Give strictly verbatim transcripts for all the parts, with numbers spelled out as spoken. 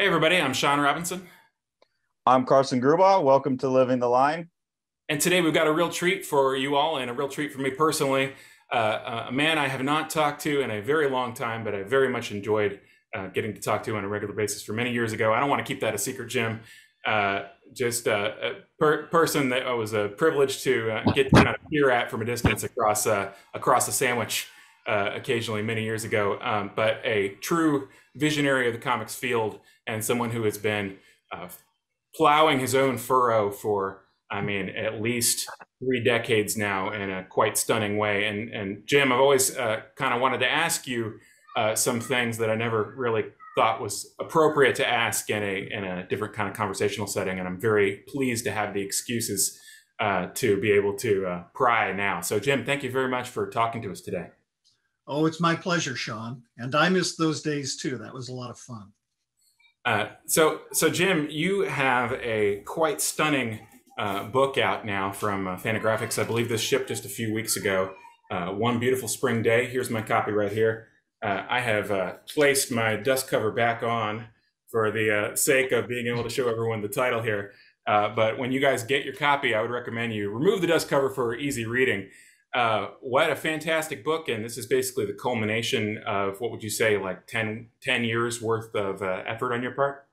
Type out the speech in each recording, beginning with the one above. Hey everybody, I'm Sean Robinson. I'm Carson Grubaugh. Welcome to Living the Line. And today we've got a real treat for you all and a real treat for me personally. Uh, a man I have not talked to in a very long time, but I very much enjoyed uh, getting to talk to on a regular basis for many years ago. I don't want to keep that a secret, Jim. Uh, just uh, a per person that I was uh, privileged to uh, get to kind of peer at from a distance across, uh, across the sandwich uh, occasionally many years ago, um, but a true visionary of the comics field and someone who has been uh, plowing his own furrow for, I mean, at least three decades now in a quite stunning way. And, and Jim, I've always uh, kind of wanted to ask you uh, some things that I never really thought was appropriate to ask in a, in a different kind of conversational setting. And I'm very pleased to have the excuses uh, to be able to uh, pry now. So Jim, thank you very much for talking to us today. Oh, it's my pleasure, Sean. And I missed those days too. That was a lot of fun. Uh, so, so Jim, you have a quite stunning uh, book out now from uh, Fantagraphics. I believe this shipped just a few weeks ago. Uh, One Beautiful Spring Day. Here's my copy right here. Uh, I have uh, placed my dust cover back on for the uh, sake of being able to show everyone the title here. Uh, but when you guys get your copy, I would recommend you remove the dust cover for easy reading. Uh, what a fantastic book. And this is basically the culmination of, what would you say, like ten, ten years worth of uh, effort on your part?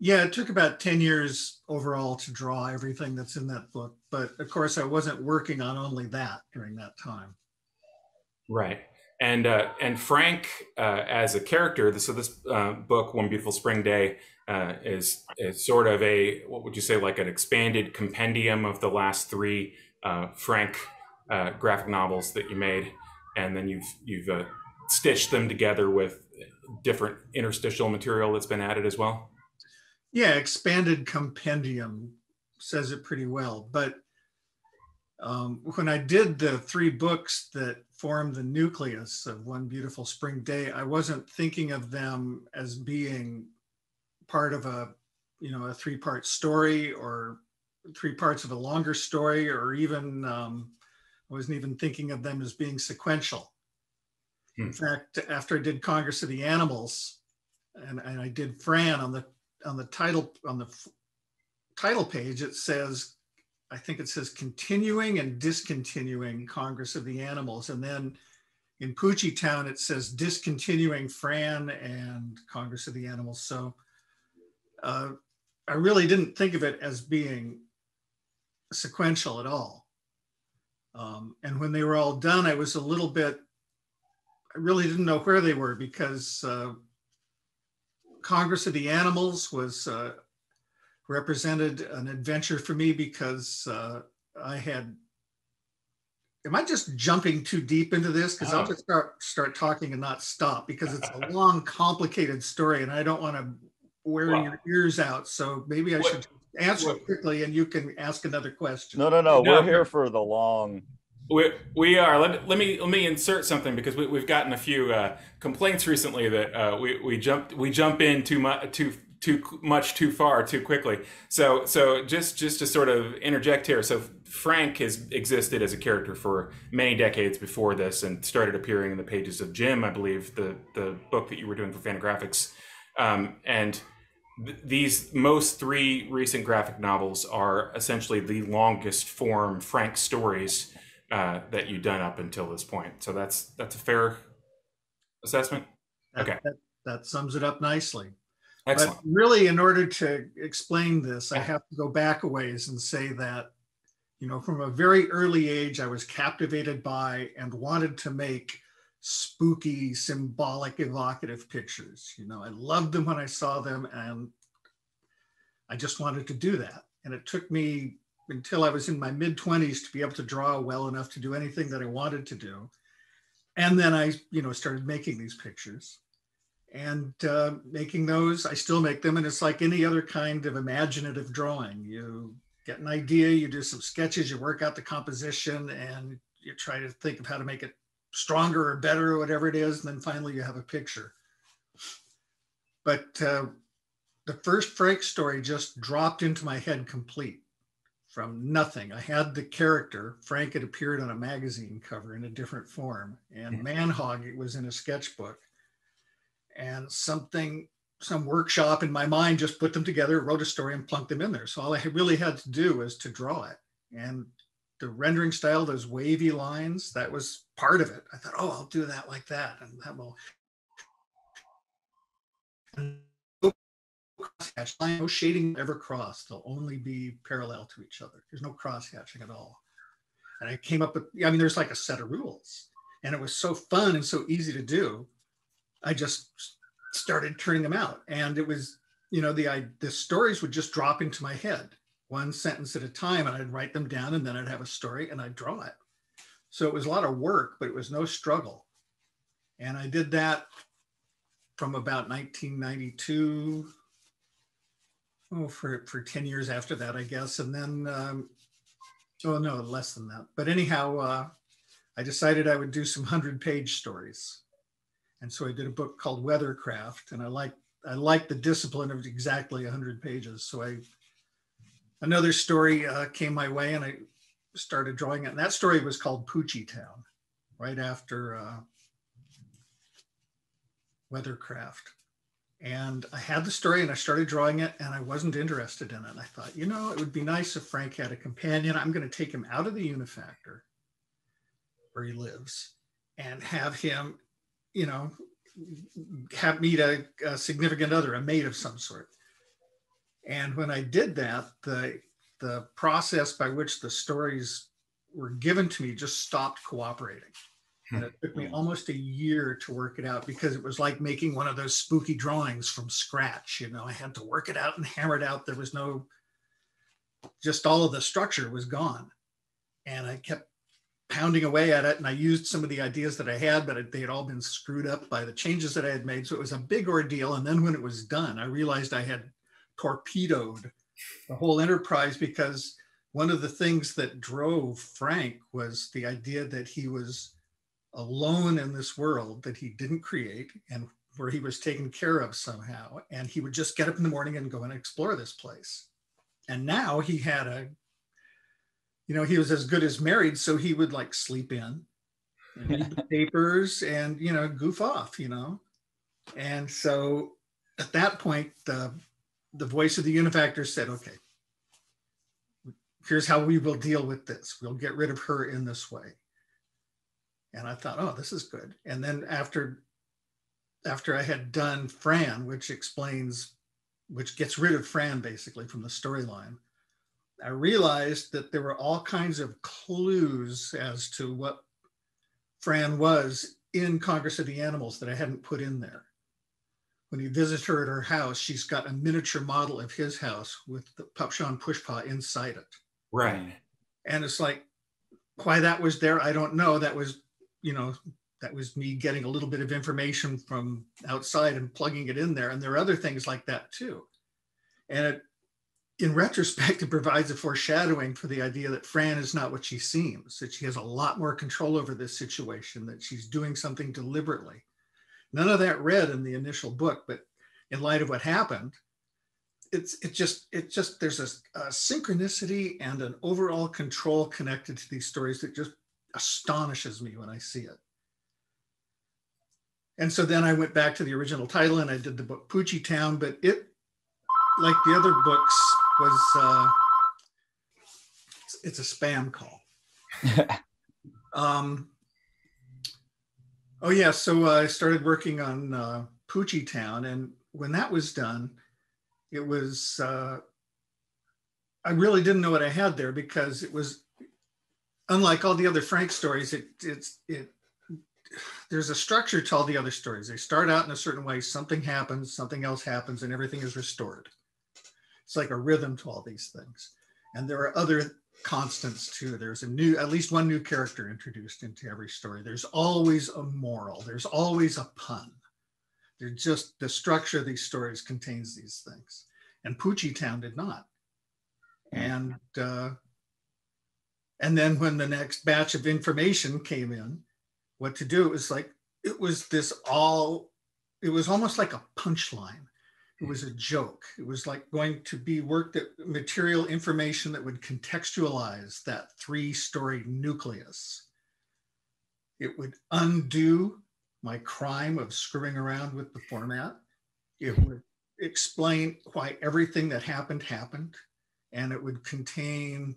Yeah, it took about ten years overall to draw everything that's in that book. But of course, I wasn't working on only that during that time. Right. And, uh, and Frank, uh, as a character, so this uh, book, One Beautiful Spring Day, uh, is, is sort of a, what would you say, like an expanded compendium of the last three uh, Frank Uh, graphic novels that you made, and then you've you've uh, stitched them together with different interstitial material that's been added as well. Yeah, expanded compendium says it pretty well. But um, when I did the three books that formed the nucleus of One Beautiful Spring Day, I wasn't thinking of them as being part of a you know a three-part story or three parts of a longer story, or even um, I wasn't even thinking of them as being sequential. Hmm. In fact, after I did Congress of the Animals, and, and I did Fran, on the on the title on the f title page, it says, I think it says continuing and discontinuing Congress of the Animals, and then in Poochie Town it says discontinuing Fran and Congress of the Animals. So uh, I really didn't think of it as being sequential at all. Um, and when they were all done, I was a little bit, I really didn't know where they were, because uh, Congress of the Animals was uh, represented an adventure for me, because uh, I had, am I just jumping too deep into this? Because oh. I'll just start, start talking and not stop, because it's a long, complicated story and I don't want to wear wow. your ears out. So maybe I what? should answer it quickly and you can ask another question. No, no, no. We're here for the long. We, we are. Let, let me let me insert something, because we, we've gotten a few uh, complaints recently that uh, we we jumped we jump in too much too too much too far too quickly. So so just just to sort of interject here. So Frank has existed as a character for many decades before this and started appearing in the pages of Jim, I believe, the the book that you were doing for Fantagraphics, um, and. These most three recent graphic novels are essentially the longest form Frank stories uh, that you've done up until this point. So that's that's a fair assessment. That, okay, that, that sums it up nicely. Excellent. But really, in order to explain this, I have to go back a ways and say that, you know, from a very early age, I was captivated by and wanted to make spooky, symbolic, evocative pictures. You know, I loved them when I saw them, and I just wanted to do that. And it took me until I was in my mid twenties to be able to draw well enough to do anything that I wanted to do. And then I, you know, started making these pictures and uh, making those. I still make them, and it's like any other kind of imaginative drawing. You get an idea, you do some sketches, you work out the composition, and you try to think of how to make it stronger or better or whatever it is, and then finally you have a picture. But uh, the first Frank story just dropped into my head complete from nothing. I had the character. Frank had appeared on a magazine cover in a different form, and Manhog, it was in a sketchbook. And something some workshop in my mind, just put them together, wrote a story and plunked them in there. So all I really had to do was to draw it. And the rendering style, those wavy lines, that was part of it. I thought, oh, I'll do that like that. And that will no shading ever cross. They'll only be parallel to each other. There's no cross-hatching at all. And I came up with, I mean, there's like a set of rules. And it was so fun and so easy to do. I just started turning them out. And it was, you know, the, I, the stories would just drop into my head, one sentence at a time, and I'd write them down, and then I'd have a story and I'd draw it. So it was a lot of work, but it was no struggle. And I did that from about nineteen ninety-two, oh, for, for ten years after that, I guess. And then, um, oh no, less than that. But anyhow, uh, I decided I would do some hundred page stories. And so I did a book called Weathercraft, and I liked, I liked the discipline of exactly a hundred pages. So I, another story uh, came my way, and I started drawing it. And that story was called Poochie Town, right after uh, Weathercraft. And I had the story and I started drawing it, and I wasn't interested in it. I thought, you know, it would be nice if Frank had a companion. I'm going to take him out of the Unifactor where he lives and have him, you know, have meet a, a significant other, a mate of some sort. And when I did that, the, the process by which the stories were given to me just stopped cooperating. And it took me almost a year to work it out, because it was like making one of those spooky drawings from scratch. You know, I had to work it out and hammer it out. There was no, just all of the structure was gone. And I kept pounding away at it. And I used some of the ideas that I had, but it, they had all been screwed up by the changes that I had made. So it was a big ordeal. And then when it was done, I realized I had torpedoed the whole enterprise, because one of the things that drove Frank was the idea that he was alone in this world that he didn't create and where he was taken care of somehow. And he would just get up in the morning and go and explore this place. And now he had a, you know, he was as good as married. So he would like sleep in, read the papers and, you know, goof off, you know? And so at that point, the, the voice of the Unifactor said, okay, here's how we will deal with this. We'll get rid of her in this way. And I thought, oh, this is good. And then after, after I had done Fran, which explains, which gets rid of Fran basically from the storyline, I realized that there were all kinds of clues as to what Fran was in Congress of the Animals that I hadn't put in there. When you visit her at her house, she's got a miniature model of his house with the Pupshaw Pushpaw inside it. Right. And it's like, why that was there, I don't know. That was, you know, that was me getting a little bit of information from outside and plugging it in there. And there are other things like that too. And it, in retrospect, it provides a foreshadowing for the idea that Fran is not what she seems, that she has a lot more control over this situation, that she's doing something deliberately. None of that read in the initial book, but in light of what happened, it's, it just, it just, there's a, a synchronicity and an overall control connected to these stories that just astonishes me when I see it. And so then I went back to the original title and I did the book Poochie Town, but it, like the other books, was, uh, it's, it's a spam call. um, oh yeah, so uh, I started working on uh, Poochie Town, and when that was done, it was, uh, I really didn't know what I had there, because it was, unlike all the other Frank stories, it, it's, it, there's a structure to all the other stories. They start out in a certain way, something happens, something else happens, and everything is restored. It's like a rhythm to all these things. And there are other constants too. There's a new, at least one new character introduced into every story. There's always a moral. There's always a pun. They're just, the structure of these stories contains these things. And Poochie Town did not. And, uh, And then when the next batch of information came in, what to do, it was like, it was this all, it was almost like a punchline. It was a joke. It was like going to be work that material information that would contextualize that three-story nucleus. It would undo my crime of screwing around with the format. it would explain why everything that happened happened, and it would contain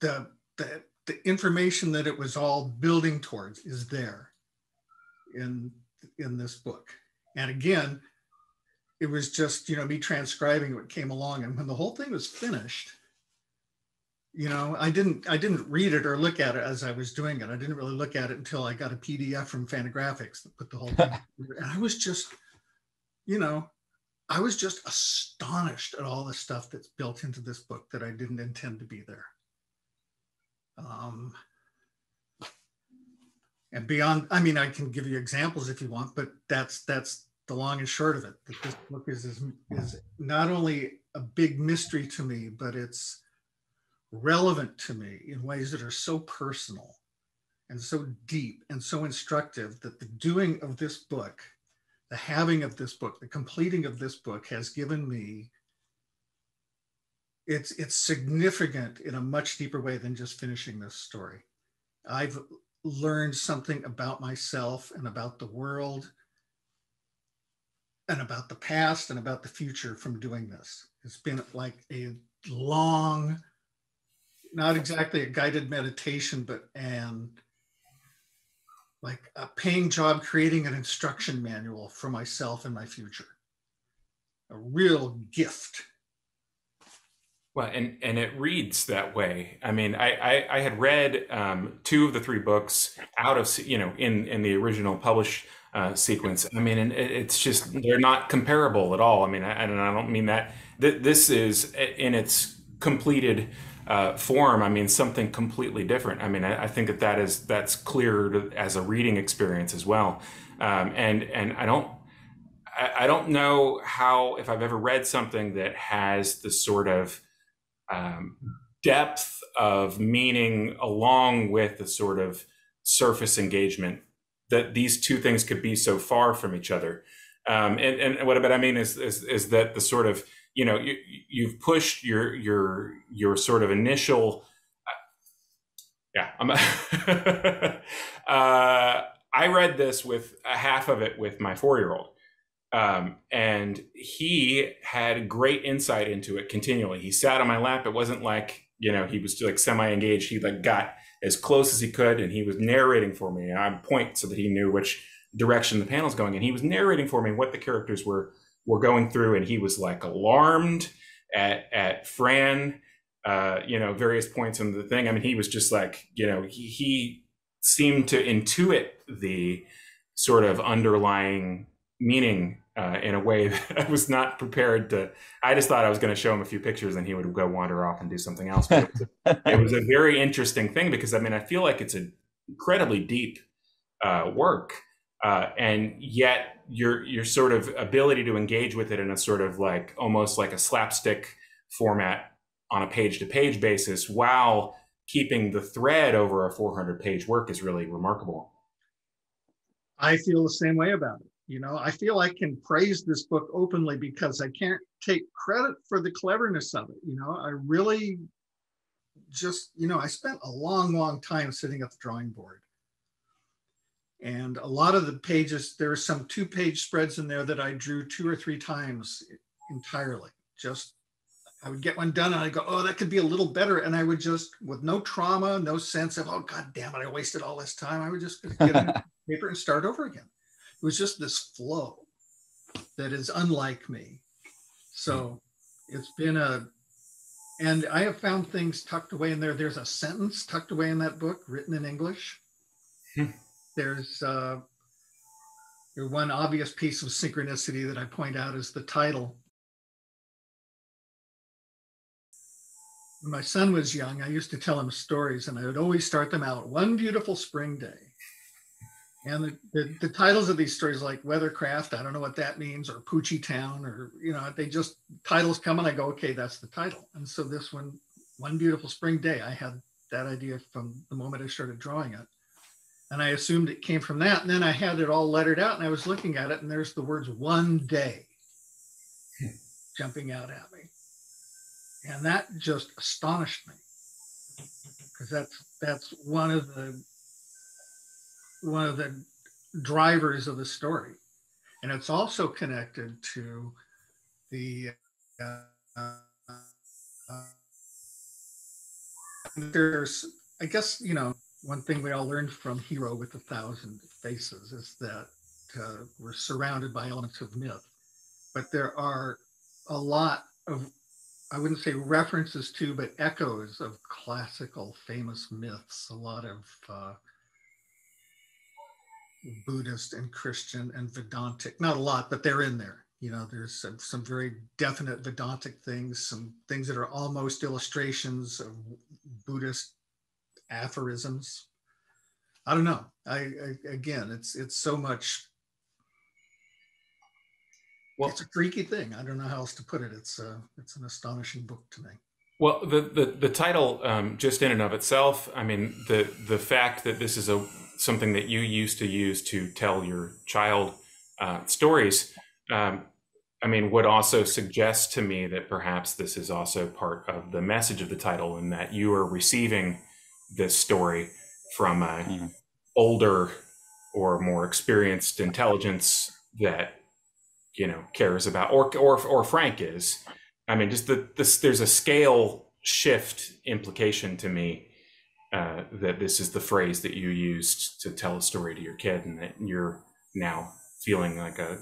the, the, the information that it was all building towards is there in, in this book. And again, it was just, you know, me transcribing what came along. And when the whole thing was finished, you know, I didn't, I didn't read it or look at it as I was doing it. I didn't really look at it until I got a P D F from Fantagraphics that put the whole thing. And I was just, you know, I was just astonished at all the stuff that's built into this book that I didn't intend to be there. Um, and beyond, I mean, I can give you examples if you want, but that's, that's the long and short of it. That this book is, is, is not only a big mystery to me, but it's relevant to me in ways that are so personal and so deep and so instructive that the doing of this book, the having of this book, the completing of this book has given me, it's, it's significant in a much deeper way than just finishing this story. I've learned something about myself and about the world and about the past and about the future from doing this. It's been like a long, not exactly a guided meditation, but an like a paying job creating an instruction manual for myself and my future. A real gift. Well, and, and it reads that way. I mean, I, I, I had read um, two of the three books out of, you know, in, in the original published uh, sequence. I mean, and it's just, they're not comparable at all. I mean, I, and I don't mean that. This is in its completed Uh, form, I mean, something completely different. I mean, I, I think that that is, that's clear as a reading experience as well. Um, and and I don't, I, I don't know how, if I've ever read something that has the sort of um, depth of meaning along with the sort of surface engagement, that these two things could be so far from each other. Um, and, and what I mean is, is, is that the sort of, you know, you, you've pushed your your your sort of initial, uh, yeah. I'm a uh, I read this with a half of it with my four-year-old, um, and he had great insight into it continually. He sat on my lap. It wasn't like, you know, he was like semi-engaged. He like got as close as he could, and he was narrating for me. And I'd point so that he knew which direction the panel's going, and he was narrating for me what the characters were. We're going through, and he was like alarmed at at Fran, uh, you know, various points in the thing. I mean, he was just like, you know, he, he seemed to intuit the sort of underlying meaning uh, in a way that I was not prepared to. I just thought I was going to show him a few pictures and he would go wander off and do something else. But it, was a, it was a very interesting thing because, I mean, I feel like it's an incredibly deep uh, work. Uh, and yet your your sort of ability to engage with it in a sort of like almost like a slapstick format on a page-to-page basis while keeping the thread over a four hundred page work is really remarkable. I feel the same way about it. You know, I feel I can praise this book openly because I can't take credit for the cleverness of it. You know, I really just, you know, I spent a long, long time sitting at the drawing board. And a lot of the pages, there are some two page spreads in there that I drew two or three times entirely. Just, I would get one done and I'd go, oh, that could be a little better. And I would just, with no trauma, no sense of, oh, God damn it, I wasted all this time. I would just get a paper and start over again. It was just this flow that is unlike me. So it's been a, and I have found things tucked away in there. There's a sentence tucked away in that book written in English. There's uh, one obvious piece of synchronicity that I point out is the title. When my son was young, I used to tell him stories and I would always start them out, One Beautiful Spring Day. And the, the, the titles of these stories like Weathercraft, I don't know what that means, or Poochie Town, or, you know, they just, titles come and I go, okay, that's the title. And so this one, One Beautiful Spring Day, I had that idea from the moment I started drawing it. And I assumed it came from that. And then I had it all lettered out and I was looking at it and there's the words one day jumping out at me. And that just astonished me because that's, that's one of the, one of the drivers of the story. And it's also connected to the uh, uh, uh, there's, I guess, you know, one thing we all learned from Hero with a Thousand Faces is that uh, we're surrounded by elements of myth, but there are a lot of, I wouldn't say references to, but echoes of classical famous myths, a lot of uh, Buddhist and Christian and Vedantic, not a lot, but they're in there. You know, there's some, some very definite Vedantic things, some things that are almost illustrations of Buddhist aphorisms. I don't know. I, I again, it's it's so much. Well, it's a freaky thing. I don't know how else to put it. It's uh, it's an astonishing book to me. Well, the the the title um, just in and of itself. I mean, the the fact that this is a something that you used to use to tell your child uh, stories. Um, I mean, would also suggest to me that perhaps this is also part of the message of the title, and that you are receiving this story from an mm-hmm. older or more experienced intelligence that, you know, cares about, or, or, or Frank is. I mean, just the, this, there's a scale shift implication to me uh, that this is the phrase that you used to tell a story to your kid, and that you're now feeling like a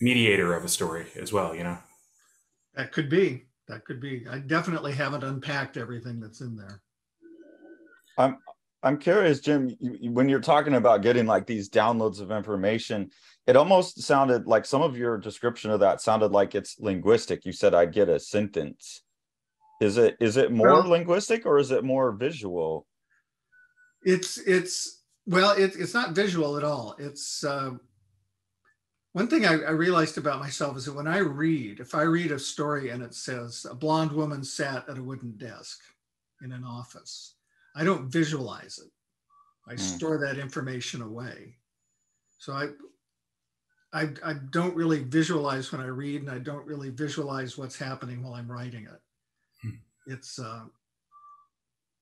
mediator of a story as well, you know? That could be, that could be. I definitely haven't unpacked everything that's in there. I'm, I'm curious, Jim, you, when you're talking about getting like these downloads of information, it almost sounded like some of your description of that sounded like it's linguistic. You said, I'd get a sentence. Is it, is it more well, linguistic, or is it more visual? It's, it's, well, it, it's not visual at all. It's, uh, one thing I, I realized about myself is that when I read, if I read a story and it says a blonde woman sat at a wooden desk in an office, I don't visualize it. I mm. store that information away. So I, I, I don't really visualize when I read, and I don't really visualize what's happening while I'm writing it. Mm. It's, uh,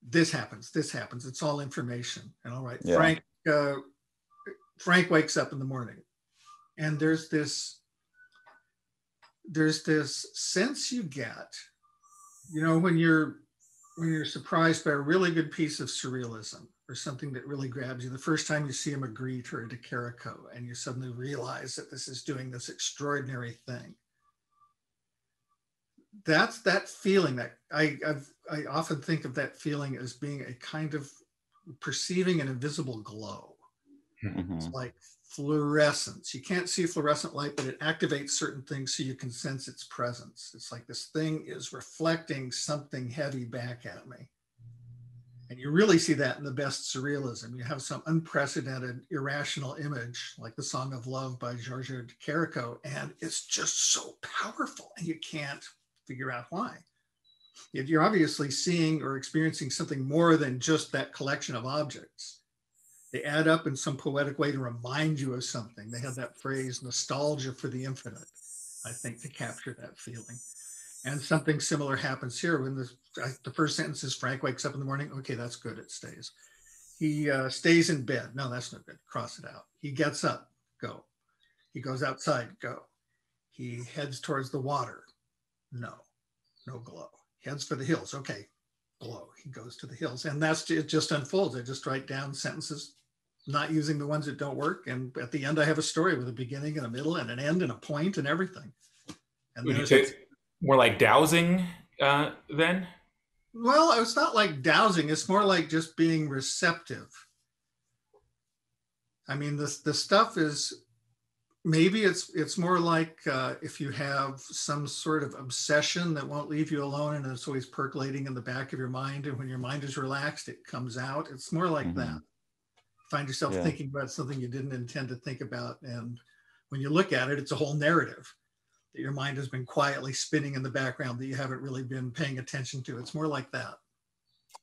this happens, this happens. It's all information. And all right, yeah. Frank, uh, Frank wakes up in the morning. And there's this, there's this sense you get, you know, when you're, when you're surprised by a really good piece of surrealism or something that really grabs you. The first time you see a Magritte or a de Chirico, and you suddenly realize that this is doing this extraordinary thing. That's that feeling that I I've, I often think of that feeling as being a kind of perceiving an invisible glow. Mm-hmm. It's like fluorescence. You can't see fluorescent light, but it activates certain things so you can sense its presence. It's like this thing is reflecting something heavy back at me. And you really see that in the best surrealism. You have some unprecedented, irrational image like the Song of Love by Giorgio de Chirico, and it's just so powerful and you can't figure out why. Yet you're obviously seeing or experiencing something more than just that collection of objects. They add up in some poetic way to remind you of something. They have that phrase, nostalgia for the infinite, I think, to capture that feeling. And something similar happens here when the, the first sentence is Frank wakes up in the morning. Okay, that's good, it stays. He uh, stays in bed. No, that's not good, cross it out. He gets up, go. He goes outside, go. He heads towards the water. No, no glow. He heads for the hills, okay, glow. He goes to the hills, and that's, it just unfolds. I just write down sentences, not using the ones that don't work. And at the end, I have a story with a beginning and a middle and an end and a point and everything. And would you say it's more like dowsing uh, then? Well, it's not like dowsing. It's more like just being receptive. I mean, this, the stuff is, maybe it's, it's more like uh, if you have some sort of obsession that won't leave you alone and it's always percolating in the back of your mind. And when your mind is relaxed, it comes out. It's more like mm-hmm. that. Find yourself yeah. thinking about something you didn't intend to think about, and when you look at it, it's a whole narrative that your mind has been quietly spinning in the background that you haven't really been paying attention to. It's more like that.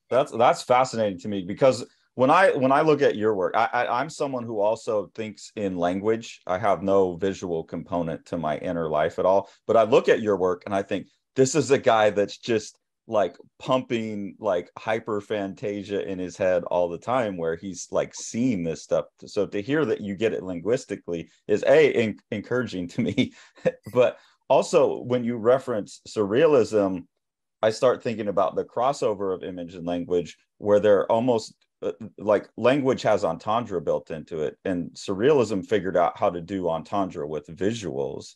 That's that's fascinating to me, because when I when I look at your work, I, I I'm someone who also thinks in language. I have no visual component to my inner life at all, but I look at your work and I think, this is a guy that's just like pumping like hyper fantasia in his head all the time, where he's like seeing this stuff. So to hear that you get it linguistically is a in- encouraging to me. But also when you reference surrealism, I start thinking about the crossover of image and language, where they're almost uh, like language has entendre built into it, and surrealism figured out how to do entendre with visuals.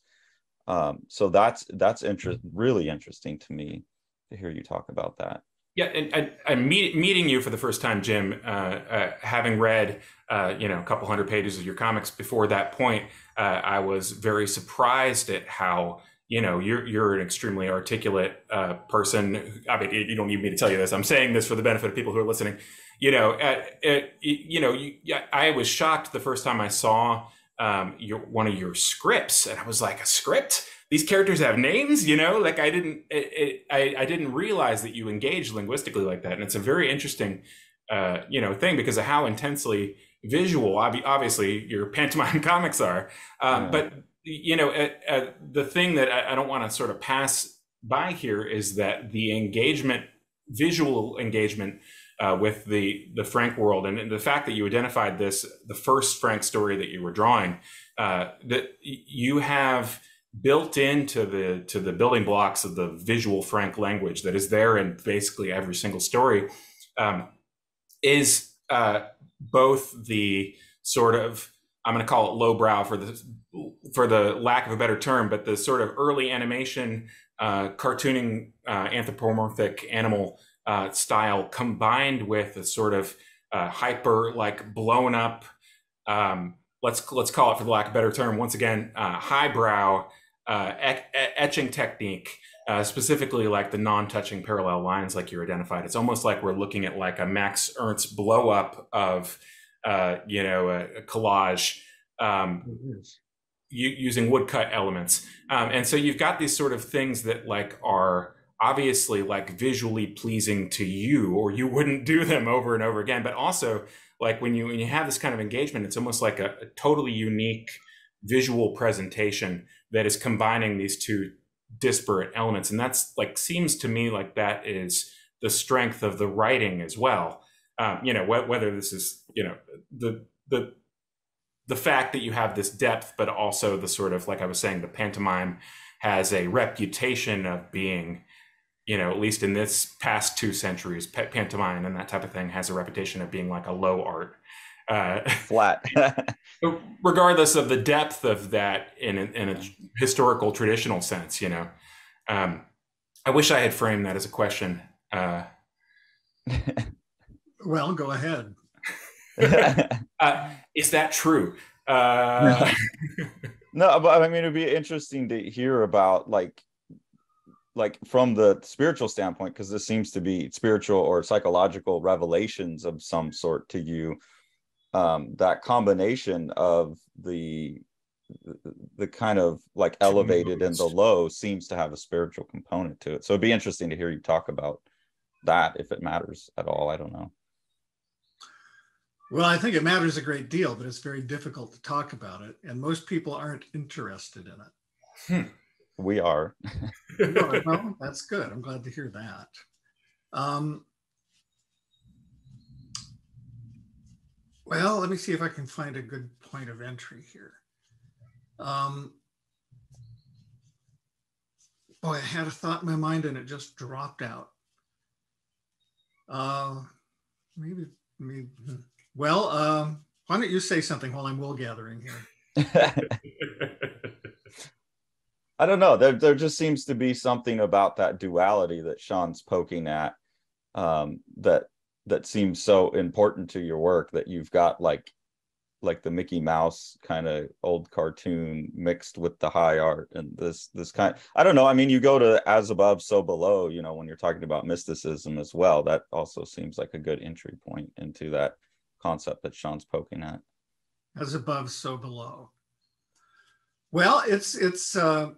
Um, so that's that's inter- really interesting to me. To hear you talk about that. Yeah, and I, I meet, meeting you for the first time, Jim, uh, uh, having read uh, you know a couple hundred pages of your comics before that point, uh, I was very surprised at how you know you're you're an extremely articulate uh, person. I mean, you don't need me to tell you this. I'm saying this for the benefit of people who are listening. You know, at, at, you know, you, I was shocked the first time I saw um, your one of your scripts, and I was like, a script? These characters have names, you know, like I didn't it, it, I, I didn't realize that you engage linguistically like that. And it's a very interesting, uh, you know, thing because of how intensely visual, ob- obviously, your pantomime comics are. Um, yeah. But, you know, uh, uh, the thing that I, I don't want to sort of pass by here is that the engagement, visual engagement uh, with the, the Frank world, and, and the fact that you identified this, the first Frank story that you were drawing, uh, that you have built into the to the building blocks of the visual Frank language that is there in basically every single story, um, is uh, both the sort of, I'm going to call it lowbrow for the for the lack of a better term, but the sort of early animation, uh, cartooning, uh, anthropomorphic animal uh, style combined with a sort of uh, hyper, like blown up, um, let's let's call it for the lack of a better term, once again, uh, highbrow. Uh, et- etching technique, uh, specifically like the non-touching parallel lines, like you identified. It's almost like we're looking at like a Max Ernst blow up of, uh, you know, a, a collage um, u- using woodcut elements. Um, and so you've got these sort of things that like are obviously like visually pleasing to you, or you wouldn't do them over and over again. But also like when you when you have this kind of engagement, it's almost like a, a totally unique visual presentation that is combining these two disparate elements. And that's like, seems to me like that is the strength of the writing as well. Um, you know, wh- whether this is, you know, the, the, the fact that you have this depth, but also the sort of, like I was saying, the pantomime has a reputation of being, you know, at least in this past two centuries, pa- pantomime and that type of thing has a reputation of being like a low art. Uh, flat. Regardless of the depth of that in a, in a historical traditional sense, you know, um, I wish I had framed that as a question. Uh, well, go ahead. uh, is that true? Uh, no, but I mean, it'd be interesting to hear about like, like from the spiritual standpoint, because this seems to be spiritual or psychological revelations of some sort to you. Um, that combination of the the kind of like elevated and the low seems to have a spiritual component to it. So it'd be interesting to hear you talk about that, if it matters at all. I don't know. Well, I think it matters a great deal, but it's very difficult to talk about it. And most people aren't interested in it. Hmm. We are. No, well, that's good. I'm glad to hear that. Um, Well, let me see if I can find a good point of entry here. Um, boy, I had a thought in my mind and it just dropped out. Uh, maybe, maybe, well, um, why don't you say something while I'm wool gathering here? I don't know. There, there just seems to be something about that duality that Sean's poking at um, that that seems so important to your work, that you've got like like the Mickey Mouse kind of old cartoon mixed with the high art and this this kind. I don't know. I mean, you go to as above, so below, you know, when you're talking about mysticism as well, that also seems like a good entry point into that concept that Sean's poking at. As above, so below. Well, it's, it's uh,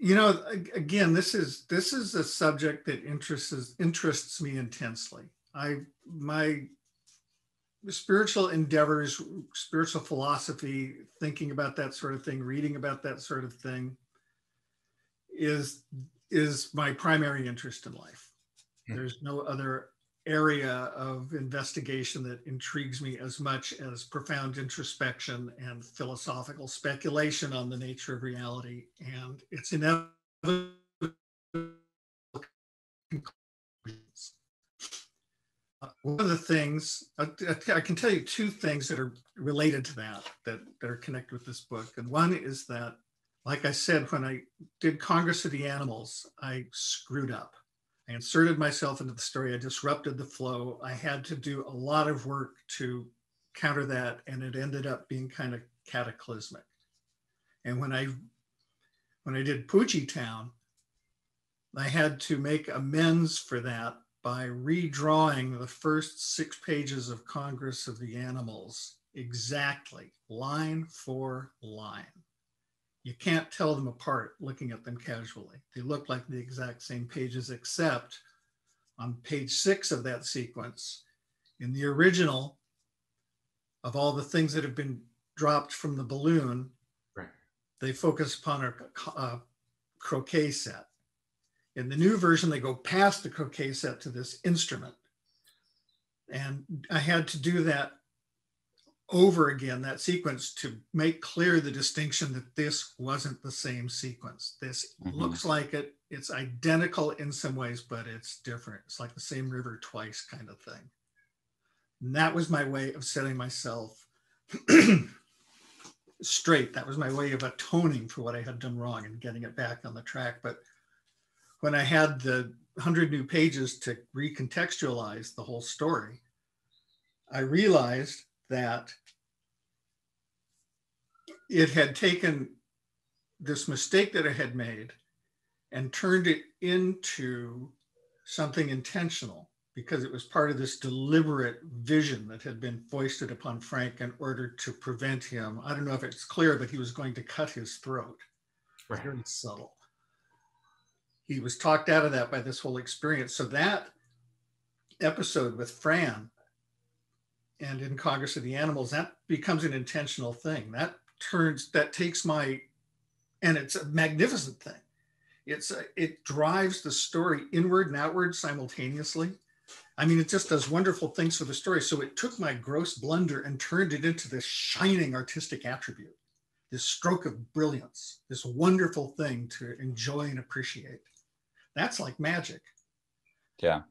you know, again, this is this is a subject that interests interests me intensely. I my spiritual endeavors, spiritual philosophy, thinking about that sort of thing, reading about that sort of thing, is is my primary interest in life. There's no other area of investigation that intrigues me as much as profound introspection and philosophical speculation on the nature of reality and its inevitable conclusions. Uh, one of the things, I, I can tell you two things that are related to that, that, that are connected with this book. And one is that, like I said, when I did Congress of the Animals, I screwed up. I inserted myself into the story. I disrupted the flow. I had to do a lot of work to counter that, and it ended up being kind of cataclysmic. And when I, when I did Poochie Town, I had to make amends for that by redrawing the first six pages of Congress of the Animals exactly, line for line. You can't tell them apart looking at them casually. They look like the exact same pages, except on page six of that sequence, in the original, of all the things that have been dropped from the balloon, right, they focus upon a, a croquet set. In the new version, they go past the croquet set to this instrument. And I had to do that over again, that sequence, to make clear the distinction that this wasn't the same sequence. This mm-hmm. looks like it, it's identical in some ways, but it's different. It's like the same river twice kind of thing. And that was my way of setting myself straight. That was my way of atoning for what I had done wrong and getting it back on the track. But when I had the hundred new pages to recontextualize the whole story, I realized that it had taken this mistake that I had made and turned it into something intentional, because it was part of this deliberate vision that had been foisted upon Frank in order to prevent him. I don't know if it's clear, but he was going to cut his throat. Right. Very subtle. He was talked out of that by this whole experience. So that episode with Fran and in Congress of the Animals, that becomes an intentional thing. That turns, that takes my, and it's a magnificent thing. It's a, it drives the story inward and outward simultaneously. I mean, it just does wonderful things for the story. So it took my gross blunder and turned it into this shining artistic attribute, this stroke of brilliance, this wonderful thing to enjoy and appreciate. That's like magic. Yeah.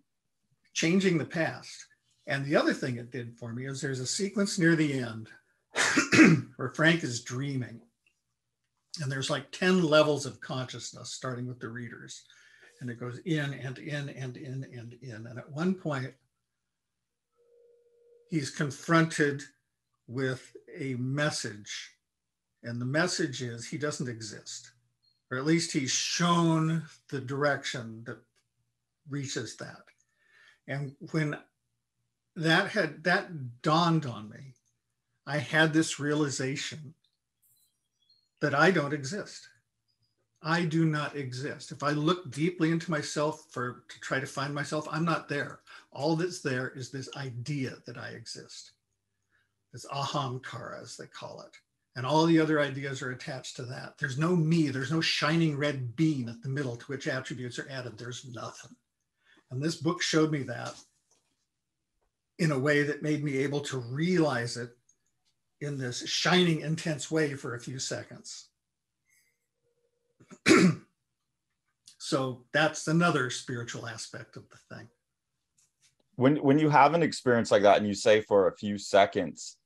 Changing the past. And the other thing it did for me is there's a sequence near the end where Frank is dreaming. And there's like ten levels of consciousness, starting with the readers. And it goes in and in and in and in. And at one point, he's confronted with a message. And the message is he doesn't exist. Or at least he's shown the direction that reaches that. And when That had that dawned on me, I had this realization that I don't exist. I do not exist. If I look deeply into myself for to try to find myself, I'm not there. All that's there is this idea that I exist. This ahamkara, as they call it. And all the other ideas are attached to that. There's no me, there's no shining red bean at the middle to which attributes are added. There's nothing. And this book showed me that in a way that made me able to realize it in this shining, intense way for a few seconds. So that's another spiritual aspect of the thing. When when you have an experience like that and you say for a few seconds,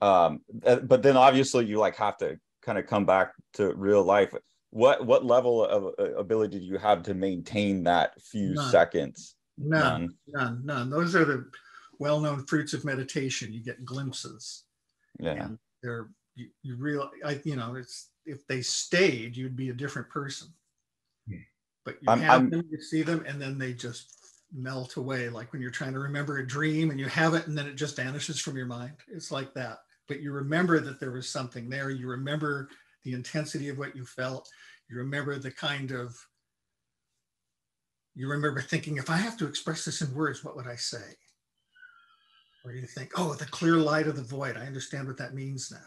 um, but then obviously you like have to kind of come back to real life. What what level of ability do you have to maintain that few none. seconds? None, none, none, none. Those are the well-known fruits of meditation. You get glimpses. Yeah. And they're, you, you realize, I, you know, it's, if they stayed, you'd be a different person. Yeah. But you I'm, have I'm, them, you see them, and then they just melt away. Like when you're trying to remember a dream and you have it, and then it just vanishes from your mind. It's like that. But you remember that there was something there. You remember the intensity of what you felt. You remember the kind of, you remember thinking, if I have to express this in words, what would I say? Or you think, oh, the clear light of the void. I understand what that means now.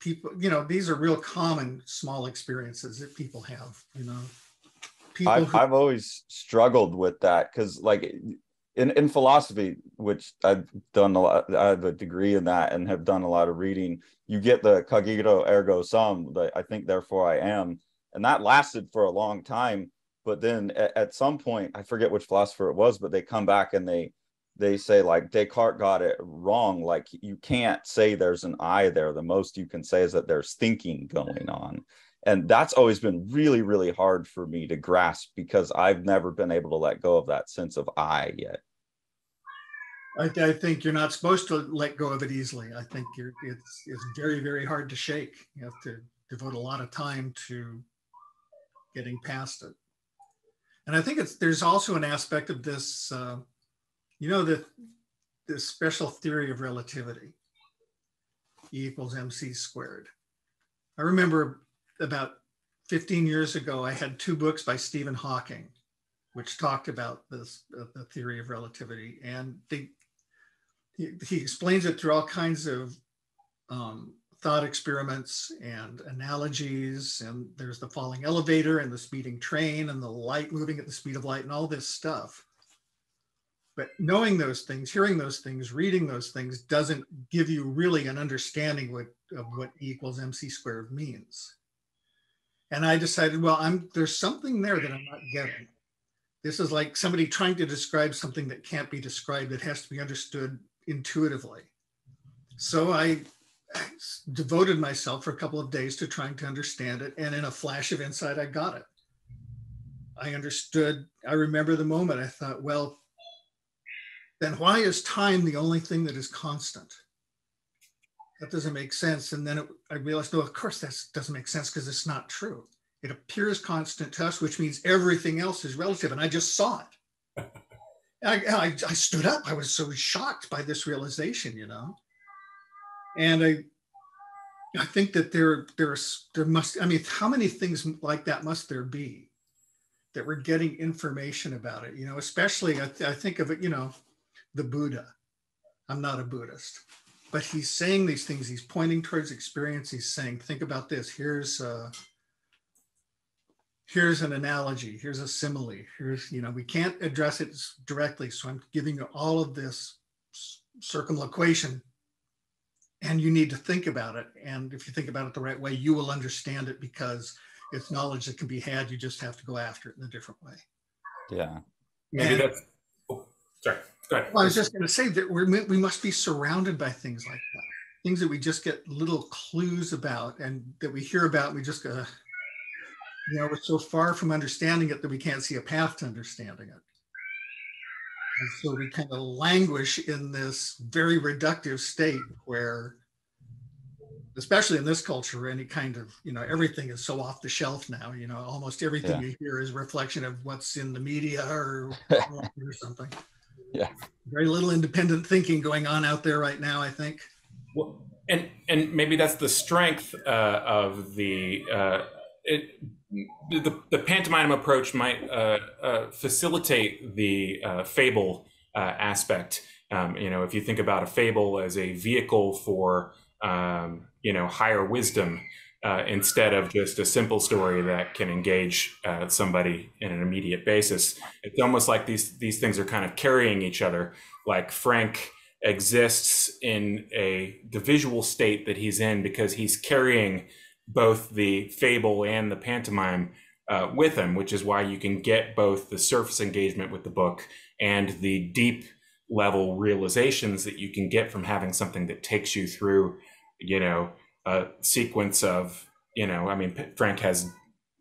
People, you know, these are real common small experiences that people have, you know. people I've, who... I've always struggled with that, because like in, in philosophy, which I've done a lot, I have a degree in that and have done a lot of reading, you get the cogito ergo sum, that I think therefore I am, and that lasted for a long time. But then at, at some point, I forget which philosopher it was, but they come back and they they say like Descartes got it wrong. Like you can't say there's an I there. The most you can say is that there's thinking going on. And that's always been really, really hard for me to grasp, because I've never been able to let go of that sense of I yet. I, th I think you're not supposed to let go of it easily. I think you're, it's, it's very, very hard to shake. You have to devote a lot of time to getting past it. And I think it's, there's also an aspect of this, uh, you know, the, the special theory of relativity, E equals M C squared. I remember about fifteen years ago, I had two books by Stephen Hawking, which talked about this, uh, the theory of relativity. And they, he, he explains it through all kinds of um, thought experiments and analogies. And there's the falling elevator and the speeding train and the light moving at the speed of light and all this stuff. But knowing those things, hearing those things, reading those things doesn't give you really an understanding what, of what E equals M C squared means. And I decided, well, I'm, there's something there that I'm not getting. This is like somebody trying to describe something that can't be described, that has to be understood intuitively. So I devoted myself for a couple of days to trying to understand it. And in a flash of insight, I got it. I understood. I remember the moment I thought, well, then why is time the only thing that is constant? That doesn't make sense. And then it, I realized, no, of course that doesn't make sense, because it's not true. It appears constant to us, which means everything else is relative. And I just saw it. I, I, I stood up. I was so shocked by this realization, you know. And I, I think that there, there, there must, I mean, how many things like that must there be that we're getting information about it? You know, especially I, th I think of it, you know, the Buddha. I'm not a Buddhist. But he's saying these things, he's pointing towards experience. He's saying, think about this. Here's a, here's an analogy. Here's a simile. Here's, you know, we can't address it directly. So I'm giving you all of this circumlocution, and you need to think about it. And if you think about it the right way, you will understand it, because it's knowledge that can be had. You just have to go after it in a different way. Yeah. Maybe and, that's, oh, sorry. Well, I was just going to say that we're, we must be surrounded by things like that, things that we just get little clues about and that we hear about. And we just, uh, you know, we're so far from understanding it that we can't see a path to understanding it. And so we kind of languish in this very reductive state where, especially in this culture, any kind of, you know, everything is so off the shelf now, you know, almost everything yeah. you hear is a reflection of what's in the media or, or something. Yeah, very little independent thinking going on out there right now, I think. Well, and and maybe that's the strength uh, of the, uh, it, the the pantomime approach might uh, uh, facilitate the uh, fable uh, aspect. Um, you know, if you think about a fable as a vehicle for um, you know, higher wisdom, uh, instead of just a simple story that can engage uh, somebody in an immediate basis. It's almost like these these things are kind of carrying each other. Like Frank exists in a the visual state that he's in because he's carrying both the fable and the pantomime uh, with him, which is why you can get both the surface engagement with the book and the deep level realizations that you can get from having something that takes you through, you know, a sequence of, you know, I mean, Frank has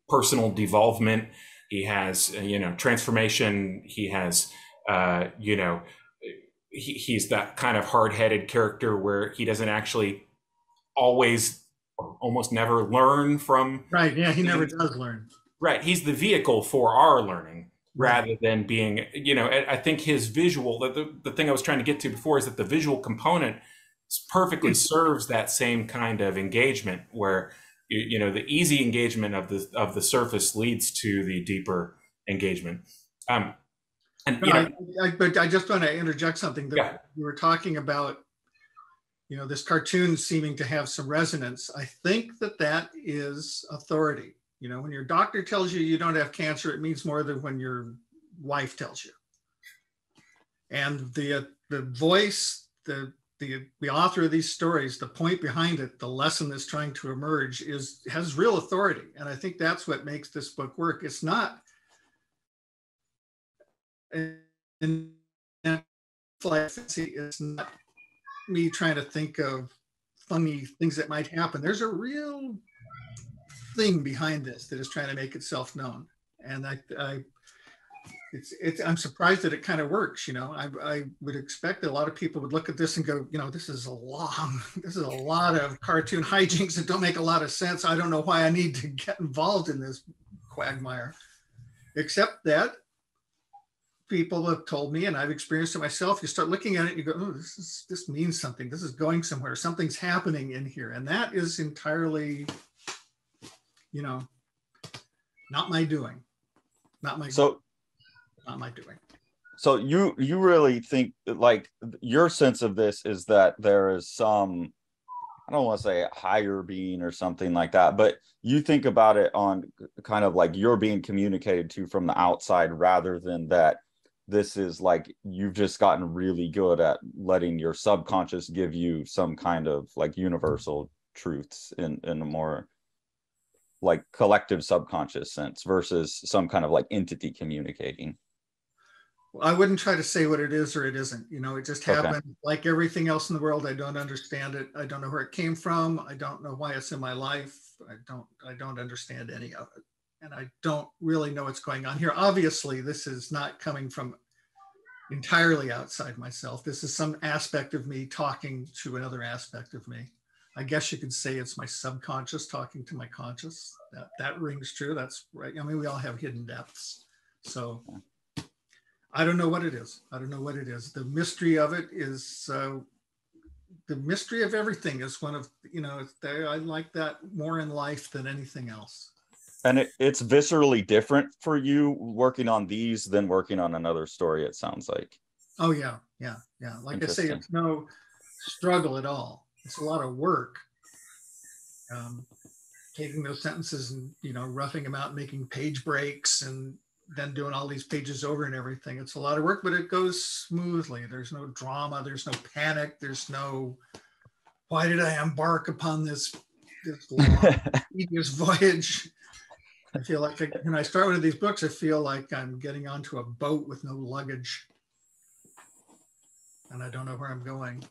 personal devolvement. He has, you know, transformation. He has, uh, you know, he, he's that kind of hard-headed character where he doesn't actually always or almost never learn from. Right. Yeah. He never does learn. Right. He's the vehicle for our learning rather right. than being, you know, I, I think his visual, the, the, the thing I was trying to get to before is that the visual component perfectly serves that same kind of engagement where, you know, the easy engagement of the of the surface leads to the deeper engagement. Um, and, no, you know, I, I, but I just want to interject something that yeah. you were talking about, you know, this cartoon seeming to have some resonance. I think that that is authority. You know, when your doctor tells you you don't have cancer, it means more than when your wife tells you. And the uh, the voice, the the the author of these stories, the point behind it, the lesson that's trying to emerge is has real authority. And I think that's what makes this book work. It's not in fantasy. It's not me trying to think of funny things that might happen. There's a real thing behind this that is trying to make itself known, and I, I it's, it's, I'm surprised that it kind of works. You know, I, I would expect that a lot of people would look at this and go, you know, this is a long, this is a lot of cartoon hijinks that don't make a lot of sense. I don't know why I need to get involved in this quagmire, except that people have told me, and I've experienced it myself. You start looking at it, and you go, oh, this is, this means something. This is going somewhere. Something's happening in here, and that is entirely, you know, not my doing, not my so, not my doing. So you you really think, like, your sense of this is that there is some, I don't want to say a higher being or something like that, but you think about it on kind of like you're being communicated to from the outside, rather than that this is like you've just gotten really good at letting your subconscious give you some kind of like universal truths in in a more like collective subconscious sense versus some kind of like entity communicating. Well, I wouldn't try to say what it is or it isn't. You know, it just happened. Okay. Like everything else in the world, I don't understand it. I don't know where it came from. I don't know why it's in my life. I don't, I don't understand any of it. And I don't really know what's going on here. Obviously, this is not coming from entirely outside myself. This is some aspect of me talking to another aspect of me. I guess you could say it's my subconscious talking to my conscious. That, that rings true. That's right. I mean, we all have hidden depths. So I don't know what it is. I don't know what it is. The mystery of it is, uh, the mystery of everything is one of, you know, I like that more in life than anything else. And it, it's viscerally different for you working on these than working on another story, it sounds like. Oh, yeah, yeah, yeah. Like I say, it's no struggle at all. It's a lot of work, um, taking those sentences and, you know, roughing them out, making page breaks, and then doing all these pages over and everything. It's a lot of work, but it goes smoothly. There's no drama. There's no panic. There's no, why did I embark upon this, this long, tedious voyage? I feel like I, when I start one of these books, I feel like I'm getting onto a boat with no luggage, and I don't know where I'm going.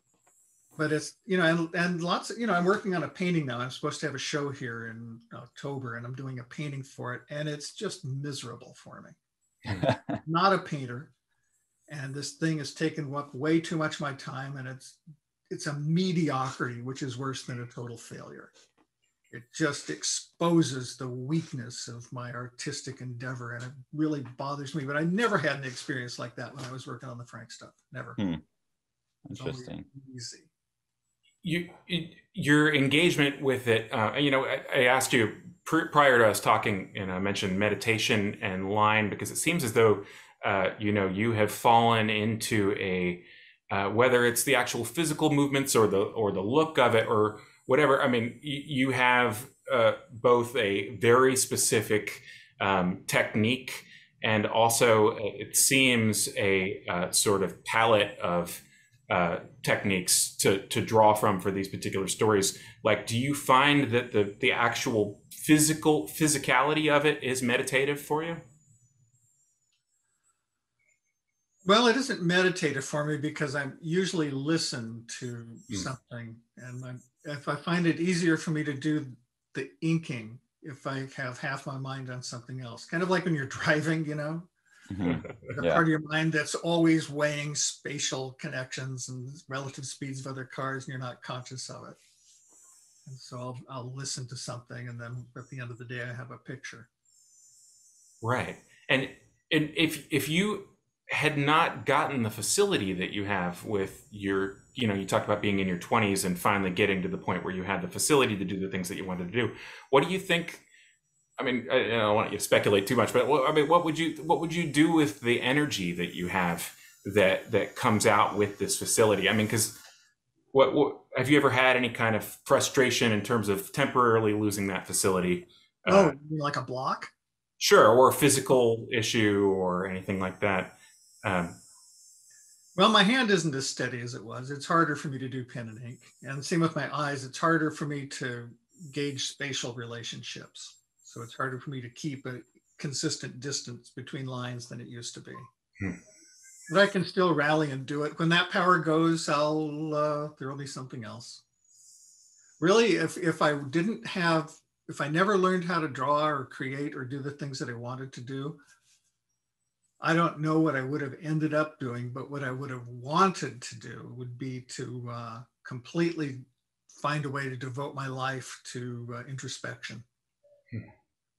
But it's, you know, and, and lots of, you know, I'm working on a painting now. I'm supposed to have a show here in October, and I'm doing a painting for it. And it's just miserable for me. Not a painter. And this thing has taken up way too much of my time. And it's, it's a mediocrity, which is worse than a total failure. It just exposes the weakness of my artistic endeavor. And it really bothers me. But I never had an experience like that when I was working on the Frank stuff. Never. Hmm. Interesting. Easy. You, your engagement with it, uh, you know, I, I asked you pr prior to us talking, and I mentioned meditation and line, because it seems as though, uh, you know, you have fallen into a, uh, whether it's the actual physical movements or the, or the look of it or whatever. I mean, you have uh, both a very specific um, technique and also, it seems, a uh, sort of palette of Uh, techniques to, to draw from for these particular stories. Like, do you find that the, the actual physical physicality of it is meditative for you? Well, it isn't meditative for me because I usually listen to mm. something. And my, if I find it easier for me to do the inking, if I have half my mind on something else, kind of like when you're driving, you know, Mm-hmm. the yeah. part of your mind that's always weighing spatial connections and relative speeds of other cars, and you're not conscious of it. And so I'll, I'll listen to something, and then at the end of the day, I have a picture. Right. And and if if you had not gotten the facility that you have with your, you know, you talked about being in your twenties and finally getting to the point where you had the facility to do the things that you wanted to do. What do you think? I mean, I don't want you to speculate too much, but I mean, what would you what would you do with the energy that you have that that comes out with this facility? I mean, because what, what have you ever had any kind of frustration in terms of temporarily losing that facility Oh, uh, like a block? Sure, or a physical issue or anything like that. Um, well, my hand isn't as steady as it was. It's harder for me to do pen and ink. And same with my eyes, it's harder for me to gauge spatial relationships. So it's harder for me to keep a consistent distance between lines than it used to be. Hmm. But I can still rally and do it. When that power goes, I'll, uh, there'll be something else. Really, if, if I didn't have, if I never learned how to draw or create or do the things that I wanted to do, I don't know what I would have ended up doing, but what I would have wanted to do would be to uh, completely find a way to devote my life to uh, introspection, hmm.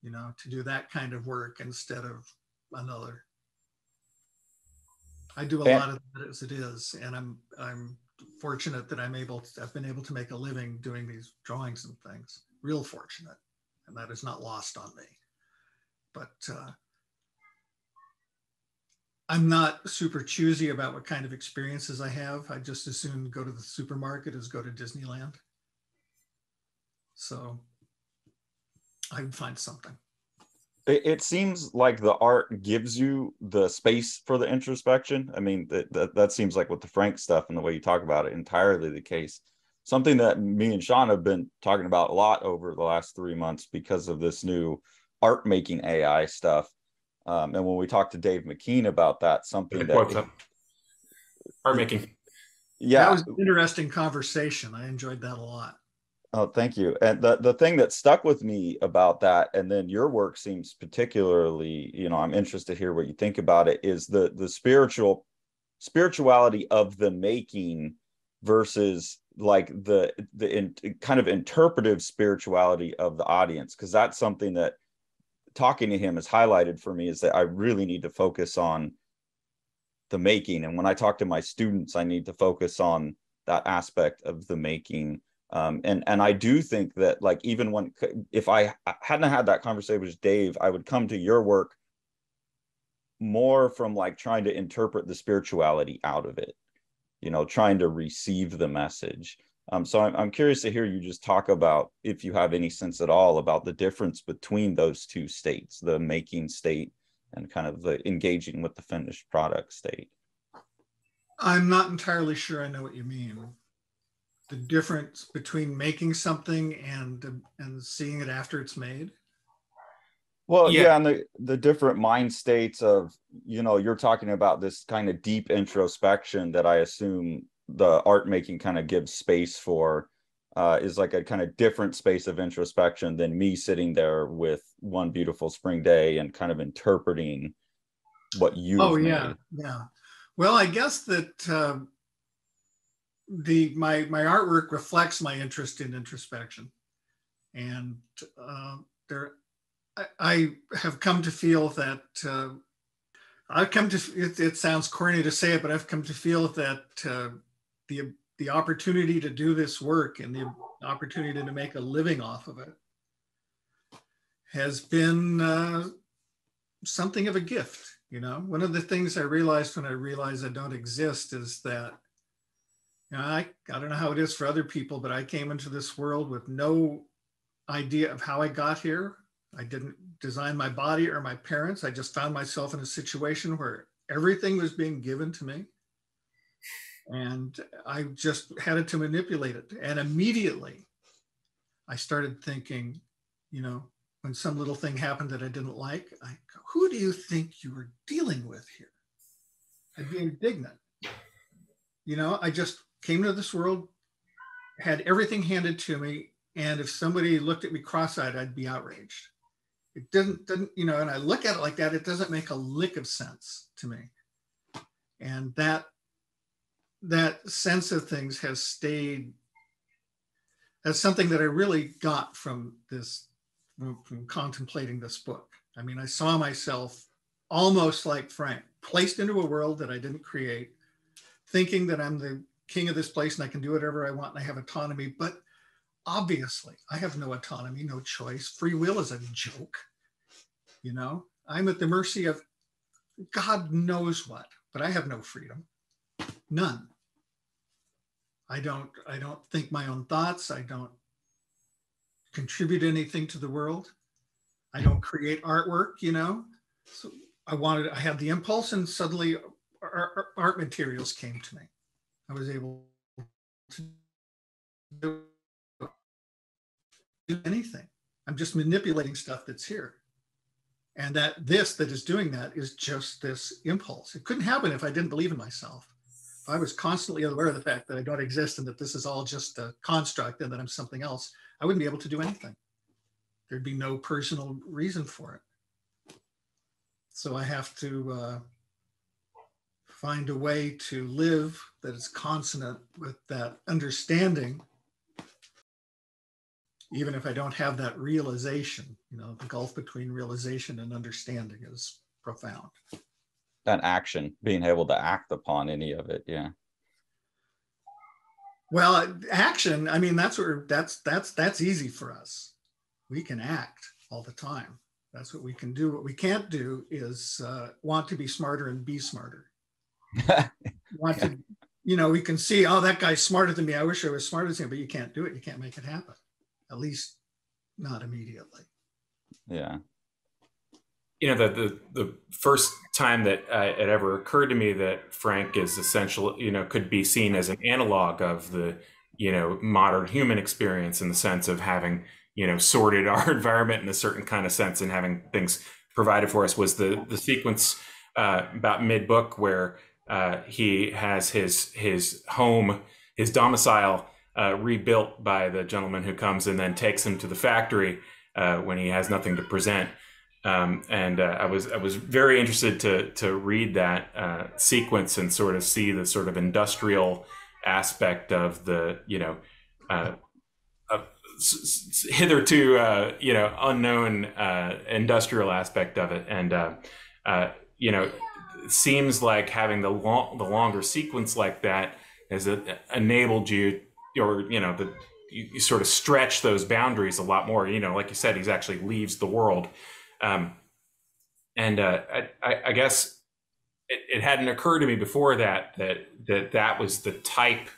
you know, to do that kind of work instead of another. I do a Fan lot of that as it is, and I'm I'm fortunate that I'm able to, I've been able to make a living doing these drawings and things. Real fortunate, and that is not lost on me. But uh, I'm not super choosy about what kind of experiences I have. I just as soon go to the supermarket as go to Disneyland. So I can find something. It seems like the art gives you the space for the introspection. I mean, that, that, that seems like with the Frank stuff and the way you talk about it, entirely the case. Something that me and Sean have been talking about a lot over the last three months because of this new art making A I stuff. Um, and when we talked to Dave McKean about that, something that... What's up? Art making. Yeah. That was an interesting conversation. I enjoyed that a lot. Oh, thank you. And the, the thing that stuck with me about that, and then your work seems particularly, you know, I'm interested to hear what you think about it, is the the spiritual spirituality of the making versus like the, the in, kind of interpretive spirituality of the audience. Because that's something that talking to him has highlighted for me, is that I really need to focus on the making. And when I talk to my students, I need to focus on that aspect of the making. Um, and, and I do think that, like, even when, if I hadn't had that conversation with Dave, I would come to your work more from like trying to interpret the spirituality out of it, you know, trying to receive the message. Um, so I'm, I'm curious to hear you just talk about, if you have any sense at all, about the difference between those two states, the making state and kind of the engaging with the finished product state. I'm not entirely sure I know what you mean. The difference between making something and and seeing it after it's made? Well, yeah, yeah, and the, the different mind states of, you know, you're talking about this kind of deep introspection that I assume the art making kind of gives space for, uh, is like a kind of different space of introspection than me sitting there with One Beautiful Spring Day and kind of interpreting what you... Oh, made. yeah, yeah. Well, I guess that... Uh, The my my artwork reflects my interest in introspection, and uh, there I, I have come to feel that uh, I've come to it, it sounds corny to say it, but I've come to feel that uh, the the opportunity to do this work and the opportunity to make a living off of it has been uh, something of a gift. You know, one of the things I realized when I realized I don't exist is that. You know, I, I don't know how it is for other people, but I came into this world with no idea of how I got here. I didn't design my body or my parents. I just found myself in a situation where everything was being given to me. And I just had to manipulate it. And immediately I started thinking, you know, when some little thing happened that I didn't like, I go, who do you think you were dealing with here? I'd be indignant. You know, I just... came to this world, had everything handed to me, and if somebody looked at me cross-eyed, I'd be outraged. It didn't, didn't, you know, and I look at it like that, it doesn't make a lick of sense to me. And that, that sense of things has stayed as something that I really got from this, from contemplating this book. I mean, I saw myself almost like Frank, placed into a world that I didn't create, thinking that I'm the king of this place and I can do whatever I want and I have autonomy, but obviously I have no autonomy, no choice. Free will is a joke, you know? I'm at the mercy of God knows what, but I have no freedom, none. I don't, I don't think my own thoughts. I don't contribute anything to the world. I don't create artwork, you know. So I wanted, I had the impulse, and suddenly art materials came to me. I was able to do anything. I'm just manipulating stuff that's here. And that this that is doing that is just this impulse. It couldn't happen if I didn't believe in myself. If I was constantly aware of the fact that I don't exist and that this is all just a construct and that I'm something else, I wouldn't be able to do anything. There'd be no personal reason for it. So I have to uh, find a way to live that is consonant with that understanding, even if I don't have that realization. You know, the gulf between realization and understanding is profound. That action, being able to act upon any of it, yeah. Well, action, I mean, that's where, that's, that's, that's easy for us. We can act all the time. That's what we can do. What we can't do is uh, want to be smarter and be smarter. want yeah. to, you know, we can see, oh, that guy's smarter than me. I wish I was smarter than him, but you can't do it. You can't make it happen. At least not immediately. Yeah. You know, the, the, the first time that uh, it ever occurred to me that Frank is essential, you know, could be seen as an analog of the, you know, modern human experience in the sense of having, you know, sorted our environment in a certain kind of sense and having things provided for us, was the, the sequence uh, about mid-book where uh, he has his, his home, his domicile uh, rebuilt by the gentleman who comes and then takes him to the factory uh, when he has nothing to present. Um, and uh, I was I was very interested to to read that uh, sequence and sort of see the sort of industrial aspect of the, you know, uh, of hitherto uh, you know, unknown uh, industrial aspect of it. And uh, uh, you know, it seems like having the long the longer sequence like that has enabled you, or you know, the you, you sort of stretch those boundaries a lot more. You know, like you said, he's actually leaves the world. Um, and uh, I, I guess it, it hadn't occurred to me before that, that that that was the type.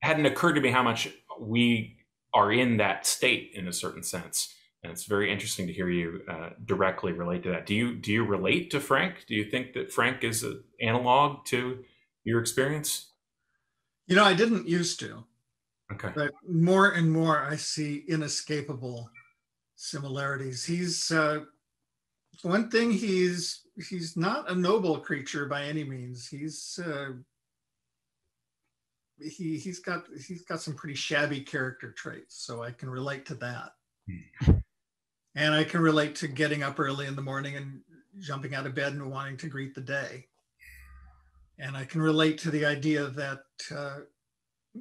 Hadn't occurred to me how much we are in that state in a certain sense, and it's very interesting to hear you uh, directly relate to that. Do you do you relate to Frank? Do you think that Frank is an analog to your experience? You know, I didn't used to. Okay. But more and more, I see inescapable similarities. He's uh, one thing. He's he's not a noble creature by any means. He's uh, he he's got he's got some pretty shabby character traits. So I can relate to that, and I can relate to getting up early in the morning and jumping out of bed and wanting to greet the day. And I can relate to the idea that uh,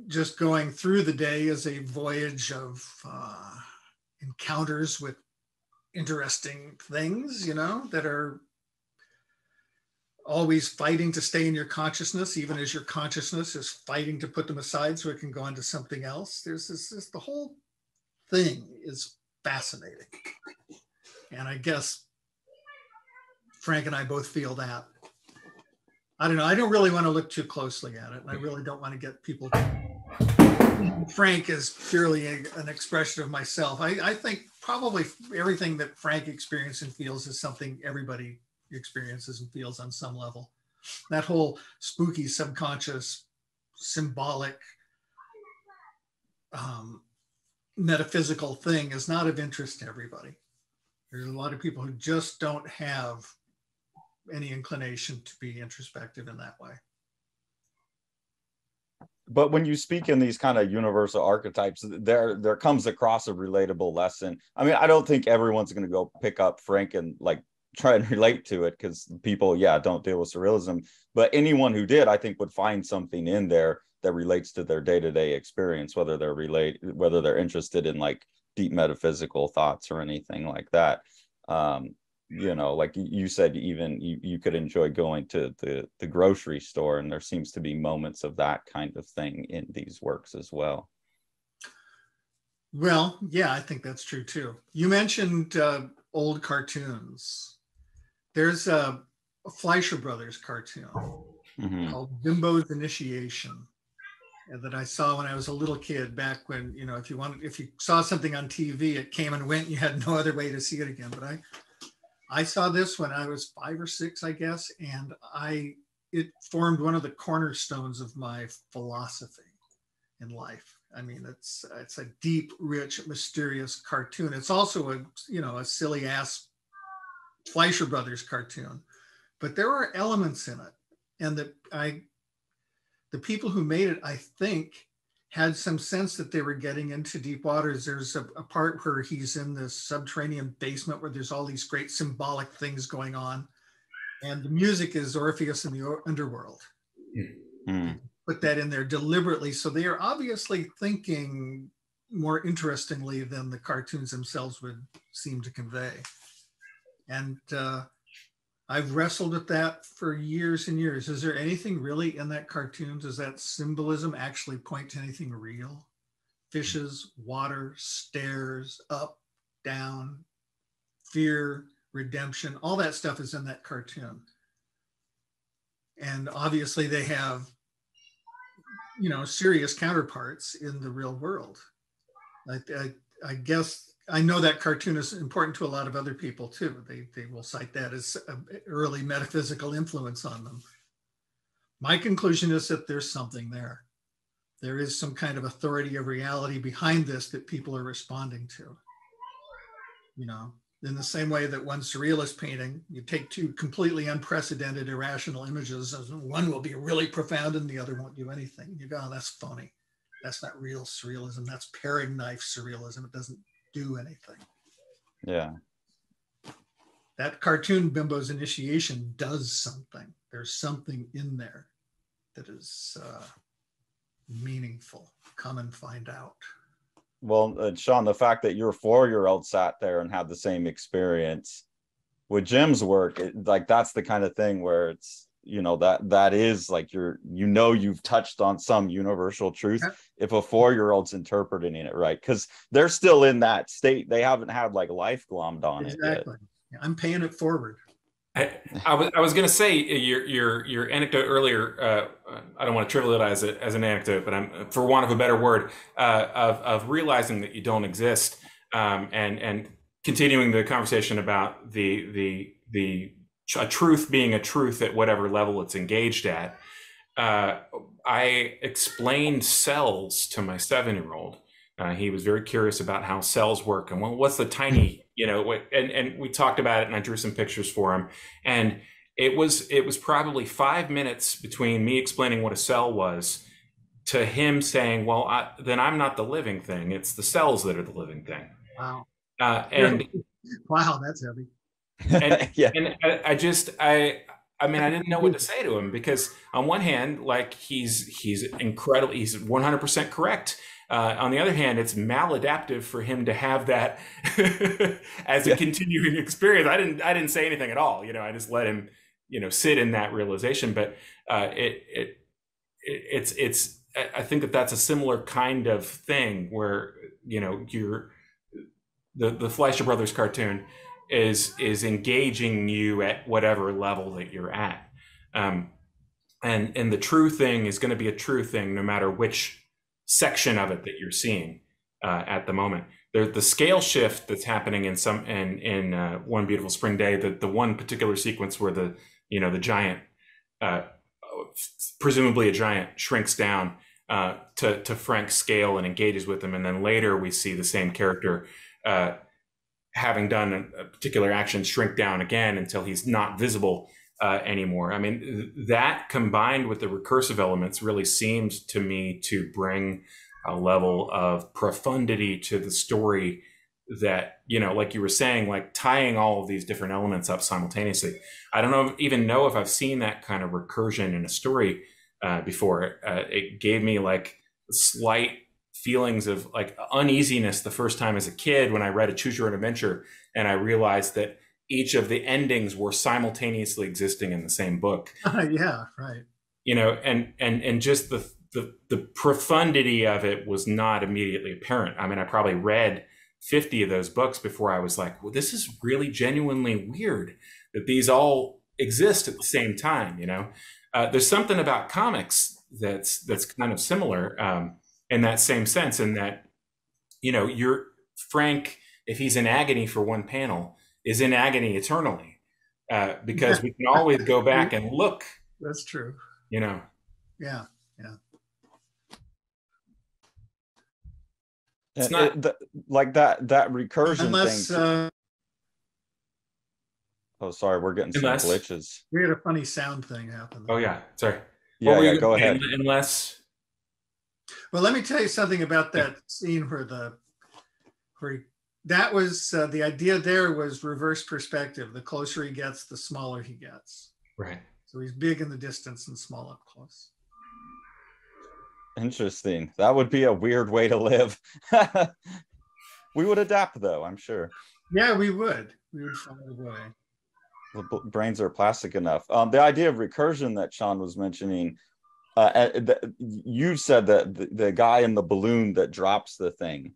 just going through the day is a voyage of Uh, encounters with interesting things, you know, that are always fighting to stay in your consciousness, even as your consciousness is fighting to put them aside so it can go on to something else. There's this, this the whole thing is fascinating. And I guess Frank and I both feel that. I don't know, I don't really want to look too closely at it. And I really don't want to get people to Frank is purely a, an expression of myself. I, I think probably everything that Frank experiences and feels is something everybody experiences and feels on some level. That whole spooky, subconscious, symbolic, um, metaphysical thing is not of interest to everybody. There's a lot of people who just don't have any inclination to be introspective in that way. But when you speak in these kind of universal archetypes, there there comes across a relatable lesson. I mean, I don't think everyone's going to go pick up Frank and like try and relate to it, because people, yeah, don't deal with surrealism. But anyone who did, I think, would find something in there that relates to their day-to-day experience, whether they're relate, whether they're interested in like deep metaphysical thoughts or anything like that. Um, you know, like you said, even you, you could enjoy going to the, the grocery store, and there seems to be moments of that kind of thing in these works as well. Well, yeah, I think that's true too. You mentioned uh, old cartoons. There's a, a Fleischer Brothers cartoon mm-hmm. called Bimbo's Initiation. that I saw when I was a little kid, back when, you know, if you wanted, if you saw something on T V, it came and went, and you had no other way to see it again. But I, I saw this when I was five or six, I guess, and I, it formed one of the cornerstones of my philosophy in life. I mean, it's, it's a deep, rich, mysterious cartoon. It's also a, you know, a silly ass Fleischer Brothers cartoon, but there are elements in it. And the, I, the people who made it, I think, had some sense that they were getting into deep waters. There's a, a part where he's in this subterranean basement where there's all these great symbolic things going on. And the music is Orpheus in the Underworld. Mm-hmm. Put that in there deliberately. So they are obviously thinking more interestingly than the cartoons themselves would seem to convey. And uh, I've wrestled with that for years and years. Is there anything really in that cartoon? Does that symbolism actually point to anything real? Fishes, water, stairs, up, down, fear, redemption, all that stuff is in that cartoon. And obviously they have, you know, serious counterparts in the real world. I, I, I guess, I know that cartoon is important to a lot of other people too. They, they will cite that as an early metaphysical influence on them. My conclusion is that there's something there. There is some kind of authority of reality behind this that people are responding to. You know, in the same way that one surrealist painting, you take two completely unprecedented, irrational images, and one will be really profound and the other won't do anything. You go, oh, that's phony. That's not real surrealism. That's paring knife surrealism. It doesn't do anything. Yeah. That cartoon, Bimbo's Initiation, does something. There's something in there that is uh, meaningful. Come and find out. Well, uh, Sean, the fact that your four-year-old sat there and had the same experience with Jim's work, it, like that's the kind of thing where it's, you know, that that is like you're, you know, you've touched on some universal truth if a four-year-old's interpreting it right, because they're still in that state. They haven't had like life glommed on exactly. it. Exactly. I'm paying it forward. I, I was I was gonna say your your your anecdote earlier. Uh, I don't want to trivialize it as an anecdote, but I'm, for want of a better word, uh, of of realizing that you don't exist, um, and and continuing the conversation about the the the a truth being a truth at whatever level it's engaged at. Uh, I explained cells to my seven-year-old. Uh, he was very curious about how cells work and well, what's the tiny, you know, and, and we talked about it and I drew some pictures for him. And it was, it was probably five minutes between me explaining what a cell was to him saying, well, I, then I'm not the living thing. It's the cells that are the living thing. Wow. Uh, and wow, that's heavy. And, yeah. and I, I just, I, I mean, I didn't know what to say to him because on one hand, like he's, he's incredible. He's one hundred percent correct. Uh, on the other hand, it's maladaptive for him to have that as a yeah. continuing experience. I didn't, I didn't say anything at all. You know, I just let him, you know, sit in that realization. But uh, it, it, it's, it's. I think that that's a similar kind of thing where, you know, you're the the Fleischer Brothers cartoon is is engaging you at whatever level that you're at, um, and and the true thing is going to be a true thing no matter which section of it that you're seeing uh, at the moment. There, the scale shift that's happening in some in in uh, One Beautiful Spring Day, the the one particular sequence where the you know the giant, uh, presumably a giant, shrinks down uh, to to Frank's scale and engages with him, and then later we see the same character, uh, having done a particular action, shrink down again until he's not visible Uh, anymore. I mean, that combined with the recursive elements really seems to me to bring a level of profundity to the story that, you know, like you were saying, like tying all of these different elements up simultaneously. I don't know, even know if I've seen that kind of recursion in a story uh, before. Uh, it gave me like slight feelings of like uneasiness the first time as a kid when I read a Choose Your Own Adventure and I realized that each of the endings were simultaneously existing in the same book. Uh, yeah, right. You know, and and and just the, the the profundity of it was not immediately apparent. I mean, I probably read fifty of those books before I was like, well, this is really genuinely weird that these all exist at the same time, you know? Uh, there's something about comics that's that's kind of similar um, in that same sense, in that, you know, you're Frank, if he's in agony for one panel, is in agony eternally, uh, because we can always go back and look. That's true. You know. Yeah. Yeah. It's not it, the, like that, that recursion unless, thing. Uh, oh, sorry. We're getting unless, some glitches. We had a funny sound thing happen. Oh yeah. Sorry. Yeah, yeah go ahead. Unless. Well, let me tell you something about that scene where the, where he, that was uh, the idea there was reverse perspective. The closer he gets, the smaller he gets. Right. So he's big in the distance and small up close. Interesting. That would be a weird way to live. We would adapt, though, I'm sure. Yeah, we would. We would find a way. The brains are plastic enough. Um, the idea of recursion that Sean was mentioning, uh, the, you said that the, the guy in the balloon that drops the thing,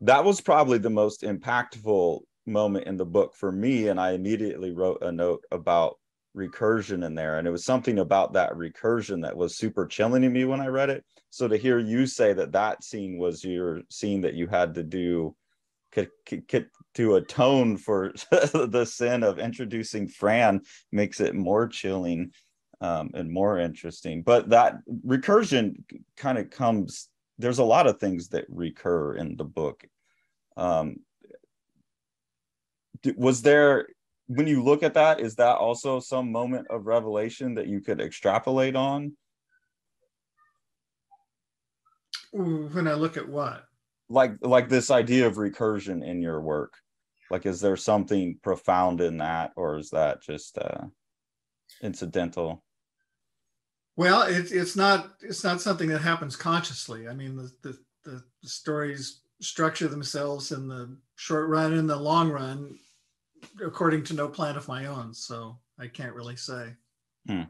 that was probably the most impactful moment in the book for me. And I immediately wrote a note about recursion in there, and it was something about that recursion that was super chilling to me when I read it. So to hear you say that that scene was your scene that you had to do to atone for the sin of introducing Fran makes it more chilling um, and more interesting. But that recursion kind of comes, there's a lot of things that recur in the book. Um, was there, when you look at that, is that also some moment of revelation that you could extrapolate on? When I look at what? Like, like this idea of recursion in your work. Like, is there something profound in that, or is that just uh, incidental? Well, it, it's not it's not something that happens consciously. I mean, the, the, the stories structure themselves in the short run and the long run according to no plan of my own, so I can't really say. Hmm.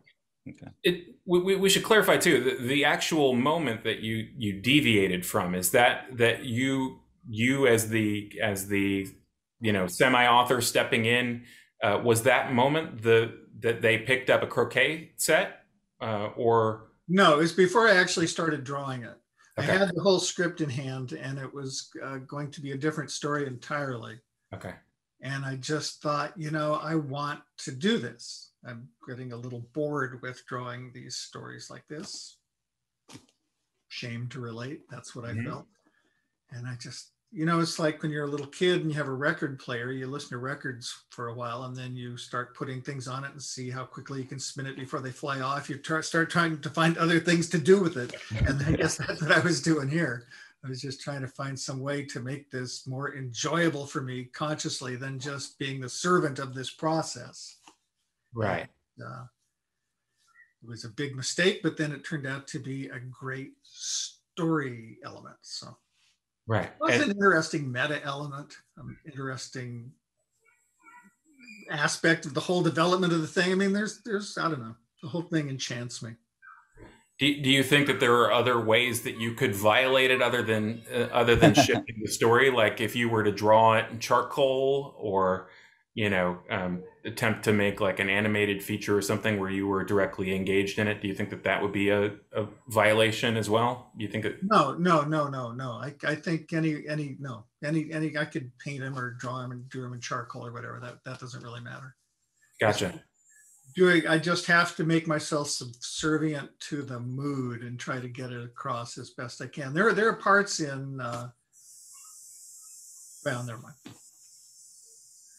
Okay. It, we, we should clarify too, the, the actual moment that you you deviated from is that that you you as the as the you know semi-author stepping in, uh, was that moment the that they picked up a croquet set, uh, or no? It's before I actually started drawing it. Okay. I had the whole script in hand, and it was uh, going to be a different story entirely. Okay. And I just thought, you know, I want to do this. I'm getting a little bored with drawing these stories like this. Shame to relate, that's what I mm-hmm. felt. And I just, you know, it's like when you're a little kid and you have a record player, you listen to records for a while and then you start putting things on it and see how quickly you can spin it before they fly off. You try, start trying to find other things to do with it. And I guess that's what I was doing here. I was just trying to find some way to make this more enjoyable for me consciously than just being the servant of this process. Right. And, uh, it was a big mistake, but then it turned out to be a great story element. So, right. It was and, an interesting meta element, an interesting aspect of the whole development of the thing. I mean, there's, there's, I don't know, the whole thing enchants me. Do you think that there are other ways that you could violate it other than uh, other than shifting the story? Like if you were to draw it in charcoal, or, you know, um, attempt to make like an animated feature or something where you were directly engaged in it. Do you think that that would be a, a violation as well? Do you think that? No, no, no, no, no. I, I think any any no any any I could paint him or draw him and do him in charcoal or whatever. That that doesn't really matter. Gotcha. Doing, I just have to make myself subservient to the mood and try to get it across as best I can. There are there are parts in. Uh, well, never mind.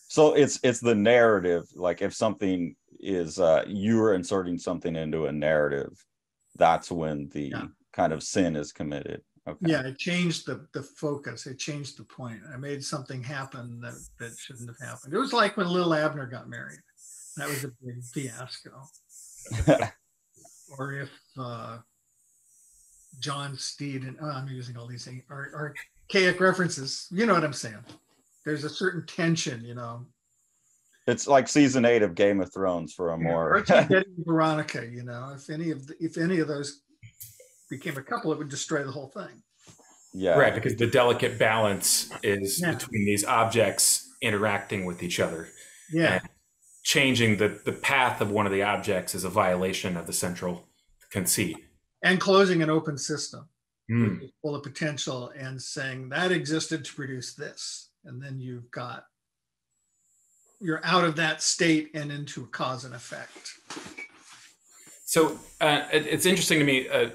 So it's it's the narrative. Like if something is uh, you are inserting something into a narrative, that's when the yeah. kind of sin is committed. Okay. Yeah, it changed the the focus. It changed the point. I made something happen that that shouldn't have happened. It was like when Lil Abner got married. That was a big fiasco. Or if uh, John Steed, and oh, I'm using all these archaic references. You know what I'm saying? There's a certain tension, you know. It's like season eight of Game of Thrones for a yeah, more. Veronica, you know, if any of the, if any of those became a couple, it would destroy the whole thing. Yeah, right. Because the delicate balance is yeah. between these objects interacting with each other. Yeah. And changing the, the path of one of the objects is a violation of the central conceit. and closing an open system mm. full of potential and saying that existed to produce this. And then you've got, you're out of that state and into a cause and effect. So uh, it, it's interesting to me, uh,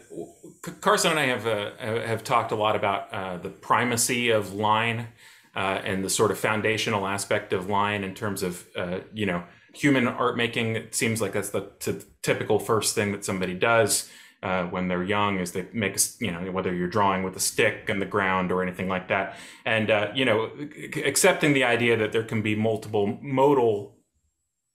Carson and I have uh, have talked a lot about uh, the primacy of line uh, and the sort of foundational aspect of line in terms of, uh, you know, human art making. It seems like that's the t typical first thing that somebody does uh, when they're young is they make, a, you know, whether you're drawing with a stick on the ground or anything like that. And, uh, you know, accepting the idea that there can be multiple modal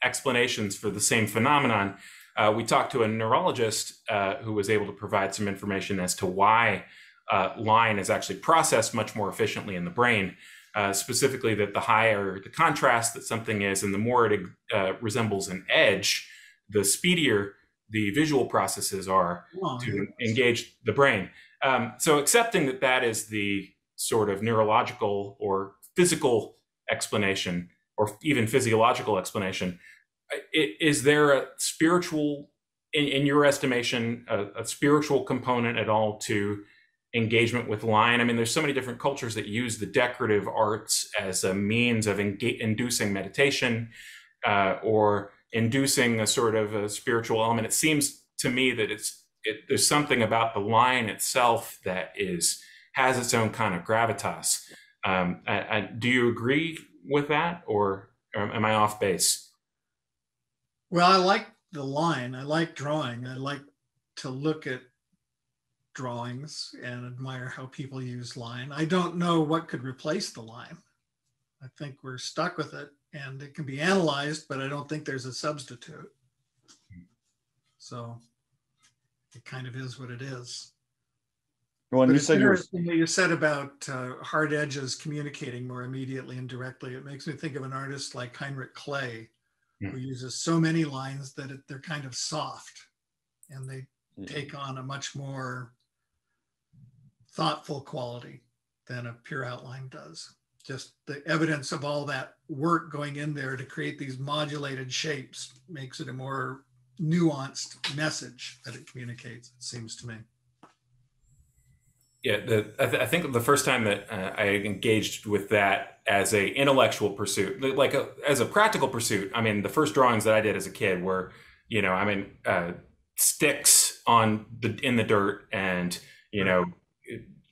explanations for the same phenomenon. Uh, we talked to a neurologist uh, who was able to provide some information as to why uh, line is actually processed much more efficiently in the brain, uh, specifically that the higher the contrast that something is and the more it uh, resembles an edge, the speedier the visual processes are oh, to engage the brain. Um, so accepting that that is the sort of neurological or physical explanation or even physiological explanation, is there a spiritual, in, in your estimation, a, a spiritual component at all to engagement with line? I mean, there's so many different cultures that use the decorative arts as a means of inducing meditation uh, or inducing a sort of a spiritual element. It seems to me that it's it, there's something about the line itself that is has its own kind of gravitas. Um, I, I, do you agree with that, or am I off base? Well, I like the line. I like drawing. I like to look at drawings and admire how people use line. I don't know what could replace the line. I think we're stuck with it and it can be analyzed, but I don't think there's a substitute. So it kind of is what it is. Well, and you said you said about uh, hard edges communicating more immediately and directly. It makes me think of an artist like Heinrich Kley, who uses so many lines that it, they're kind of soft and they take on a much more thoughtful quality than a pure outline does. Just the evidence of all that work going in there to create these modulated shapes makes it a more nuanced message that it communicates, it seems to me. Yeah, the, I, th I think the first time that uh, I engaged with that as a intellectual pursuit, like a, as a practical pursuit, I mean, the first drawings that I did as a kid were, you know, I mean, uh, sticks on the in the dirt and, you know,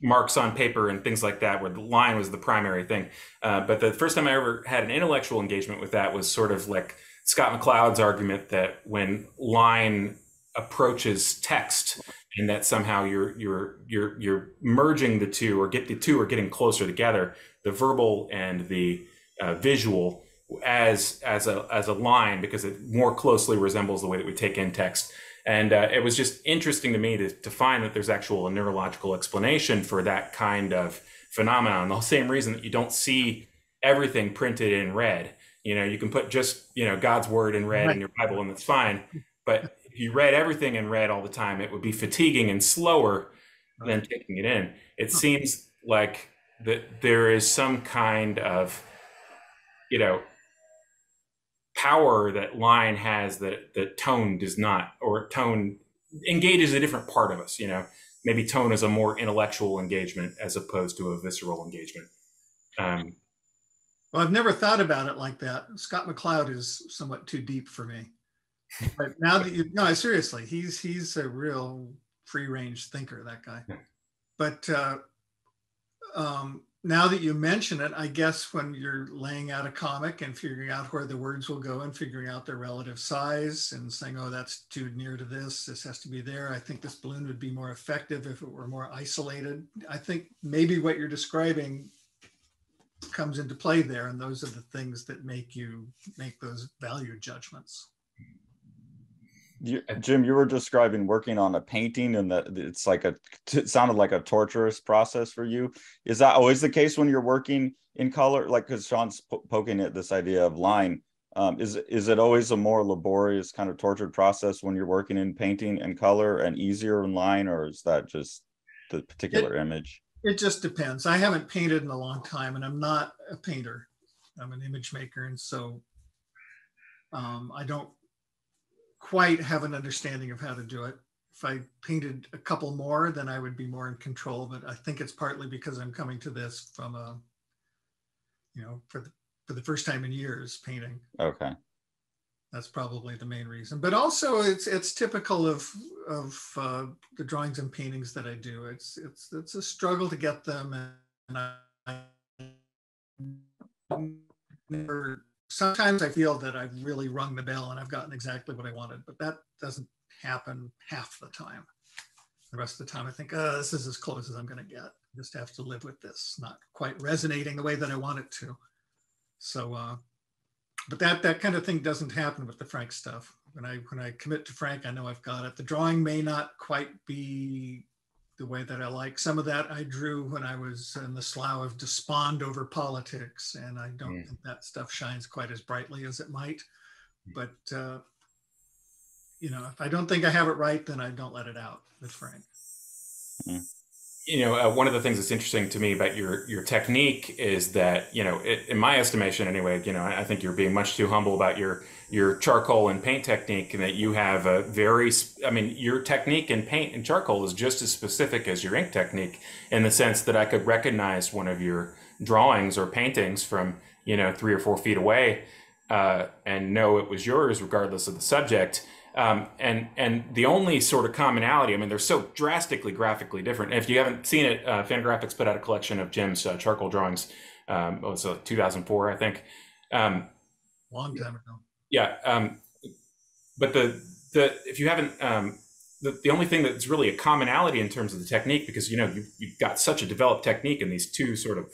marks on paper and things like that, where the line was the primary thing. Uh, but the first time I ever had an intellectual engagement with that was sort of like Scott McCloud's argument that when line approaches text, and that somehow you're you're you're you're merging the two, or get the two are getting closer together, the verbal and the uh, visual as as a as a line, because it more closely resembles the way that we take in text. And uh, it was just interesting to me to, to find that there's actual neurological explanation for that kind of phenomenon. The same reason that you don't see everything printed in red. You know, you can put just you know God's word in red right. in your Bible, and that's fine, but if you read everything in red all the time, it would be fatiguing and slower than taking it in. It seems like that there is some kind of, you know, power that line has that, that tone does not, or tone engages a different part of us, you know. Maybe tone is a more intellectual engagement as opposed to a visceral engagement. Um, well, I've never thought about it like that. Scott McCloud is somewhat too deep for me. But now that you no, seriously, he's he's a real free-range thinker, that guy. But uh, um, now that you mention it, I guess when you're laying out a comic and figuring out where the words will go and figuring out their relative size and saying, oh, that's too near to this, this has to be there. I think this balloon would be more effective if it were more isolated. I think maybe what you're describing comes into play there, and those are the things that make you make those value judgments. You, Jim, you were describing working on a painting, and that it's like a it sounded like a torturous process for you. Is that always the case when you're working in color? Like, because Sean's po poking at this idea of line, um, is is it always a more laborious kind of tortured process when you're working in painting and color, and easier in line, or is that just the particular it, image? It just depends. I haven't painted in a long time, and I'm not a painter. I'm an image maker, and so um, I don't quite have an understanding of how to do it. if I painted a couple more, then I would be more in control. But I think it's partly because I'm coming to this from a, you know, for the, for the first time in years painting. Okay. That's probably the main reason. But also it's it's typical of of uh, the drawings and paintings that I do. It's it's it's a struggle to get them, and I never, sometimes I feel that I've really rung the bell and I've gotten exactly what I wanted, but that doesn't happen half the time. The rest of the time I think, oh, this is as close as I'm gonna get. I just have to live with this not quite resonating the way that I want it to. So uh but that that kind of thing doesn't happen with the Frank stuff. When I when I commit to Frank, I know I've got it. The drawing may not quite be the way that I like. Some of that I drew when I was in the slough of despond over politics, and I don't yeah. think that stuff shines quite as brightly as it might. Yeah. But uh, you know, if I don't think I have it right, then I don't let it out with Frank. Yeah. You know, uh, one of the things that's interesting to me about your your technique is that, you know, it, in my estimation anyway, you know, I, I think you're being much too humble about your your charcoal and paint technique, and that you have a very, I mean, your technique in paint and charcoal is just as specific as your ink technique, in the sense that I could recognize one of your drawings or paintings from, you know, three or four feet away uh, and know it was yours regardless of the subject. Um, and and the only sort of commonality, I mean, they're so drastically graphically different. And if you haven't seen it, uh, Fantagraphics put out a collection of Jim's uh, charcoal drawings. Um, oh, it's uh, two thousand four, I think. Um, Long time ago. Yeah, um, but the the if you haven't, um, the the only thing that's really a commonality in terms of the technique, because you know you you've got such a developed technique in these two sort of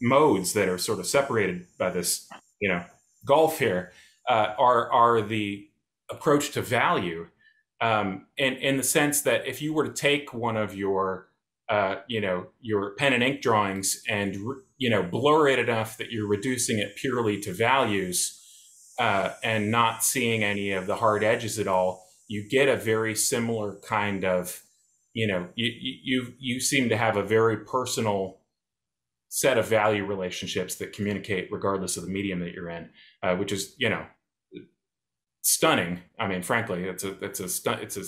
modes that are sort of separated by this, you know, gulf here, uh, are are the approach to value, um, and in the sense that if you were to take one of your, uh, you know, your pen and ink drawings and, you know, blur it enough that you're reducing it purely to values uh, and not seeing any of the hard edges at all, you get a very similar kind of, you know, you you you seem to have a very personal set of value relationships that communicate regardless of the medium that you're in, uh, which is, you know, stunning. I mean, frankly, it's a it's a it's a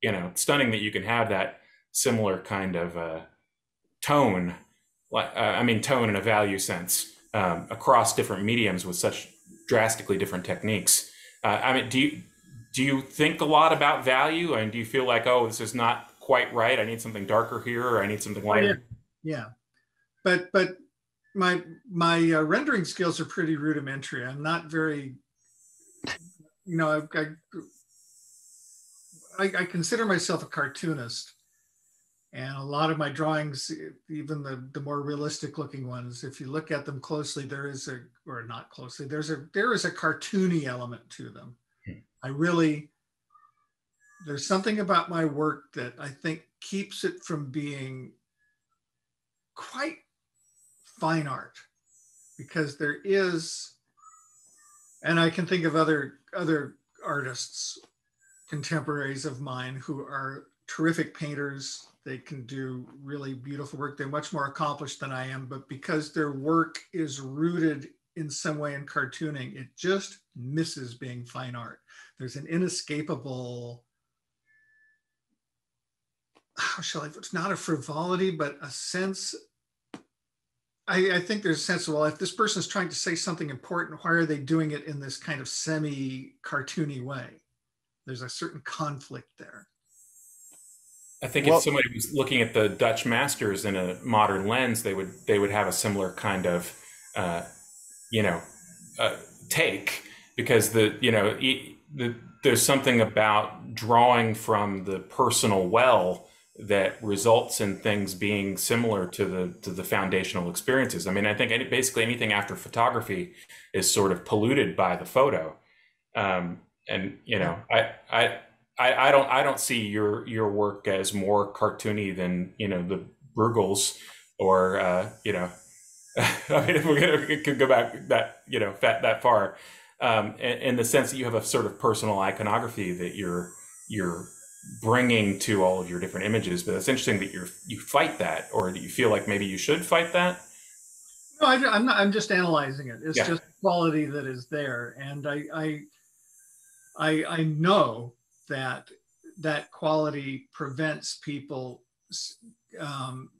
you know stunning that you can have that similar kind of uh, tone, like uh, I mean, tone in a value sense um, across different mediums with such drastically different techniques. Uh, I mean, do you do you think a lot about value, and do you feel like, oh, this is not quite right? I need something darker here, or I need something lighter. Yeah, but but my my uh, rendering skills are pretty rudimentary. I'm not very You know, I, I, I consider myself a cartoonist, and a lot of my drawings, even the, the more realistic looking ones, if you look at them closely, there is a, or not closely, there's a, there is a cartoony element to them. I really, there's something about my work that I think keeps it from being quite fine art, because there is, and I can think of other other artists, contemporaries of mine, who are terrific painters. They can do really beautiful work. They're much more accomplished than I am, but because their work is rooted in some way in cartooning, it just misses being fine art. There's an inescapable, how shall I, it's not a frivolity, but a sense, I, I think there's a sense of, well, if this person is trying to say something important, why are they doing it in this kind of semi-cartoony way? There's a certain conflict there. I think well, if somebody was looking at the Dutch masters in a modern lens, they would they would have a similar kind of, uh, you know, uh, take, because the you know the, there's something about drawing from the personal well that results in things being similar to the to the foundational experiences. I mean, I think any, basically anything after photography is sort of polluted by the photo, um, and you know, I I I don't I don't see your your work as more cartoony than you know the Bruegels or uh, you know, I mean, if we're gonna we could go back that you know that that far, um, in, in the sense that you have a sort of personal iconography that you're you're. bringing to all of your different images, but it's interesting that you're you fight that, or that you feel like maybe you should fight that. No, I, I'm not. I'm just analyzing it. It's yeah. just quality that is there, and I, I, I, I know that that quality prevents people, um,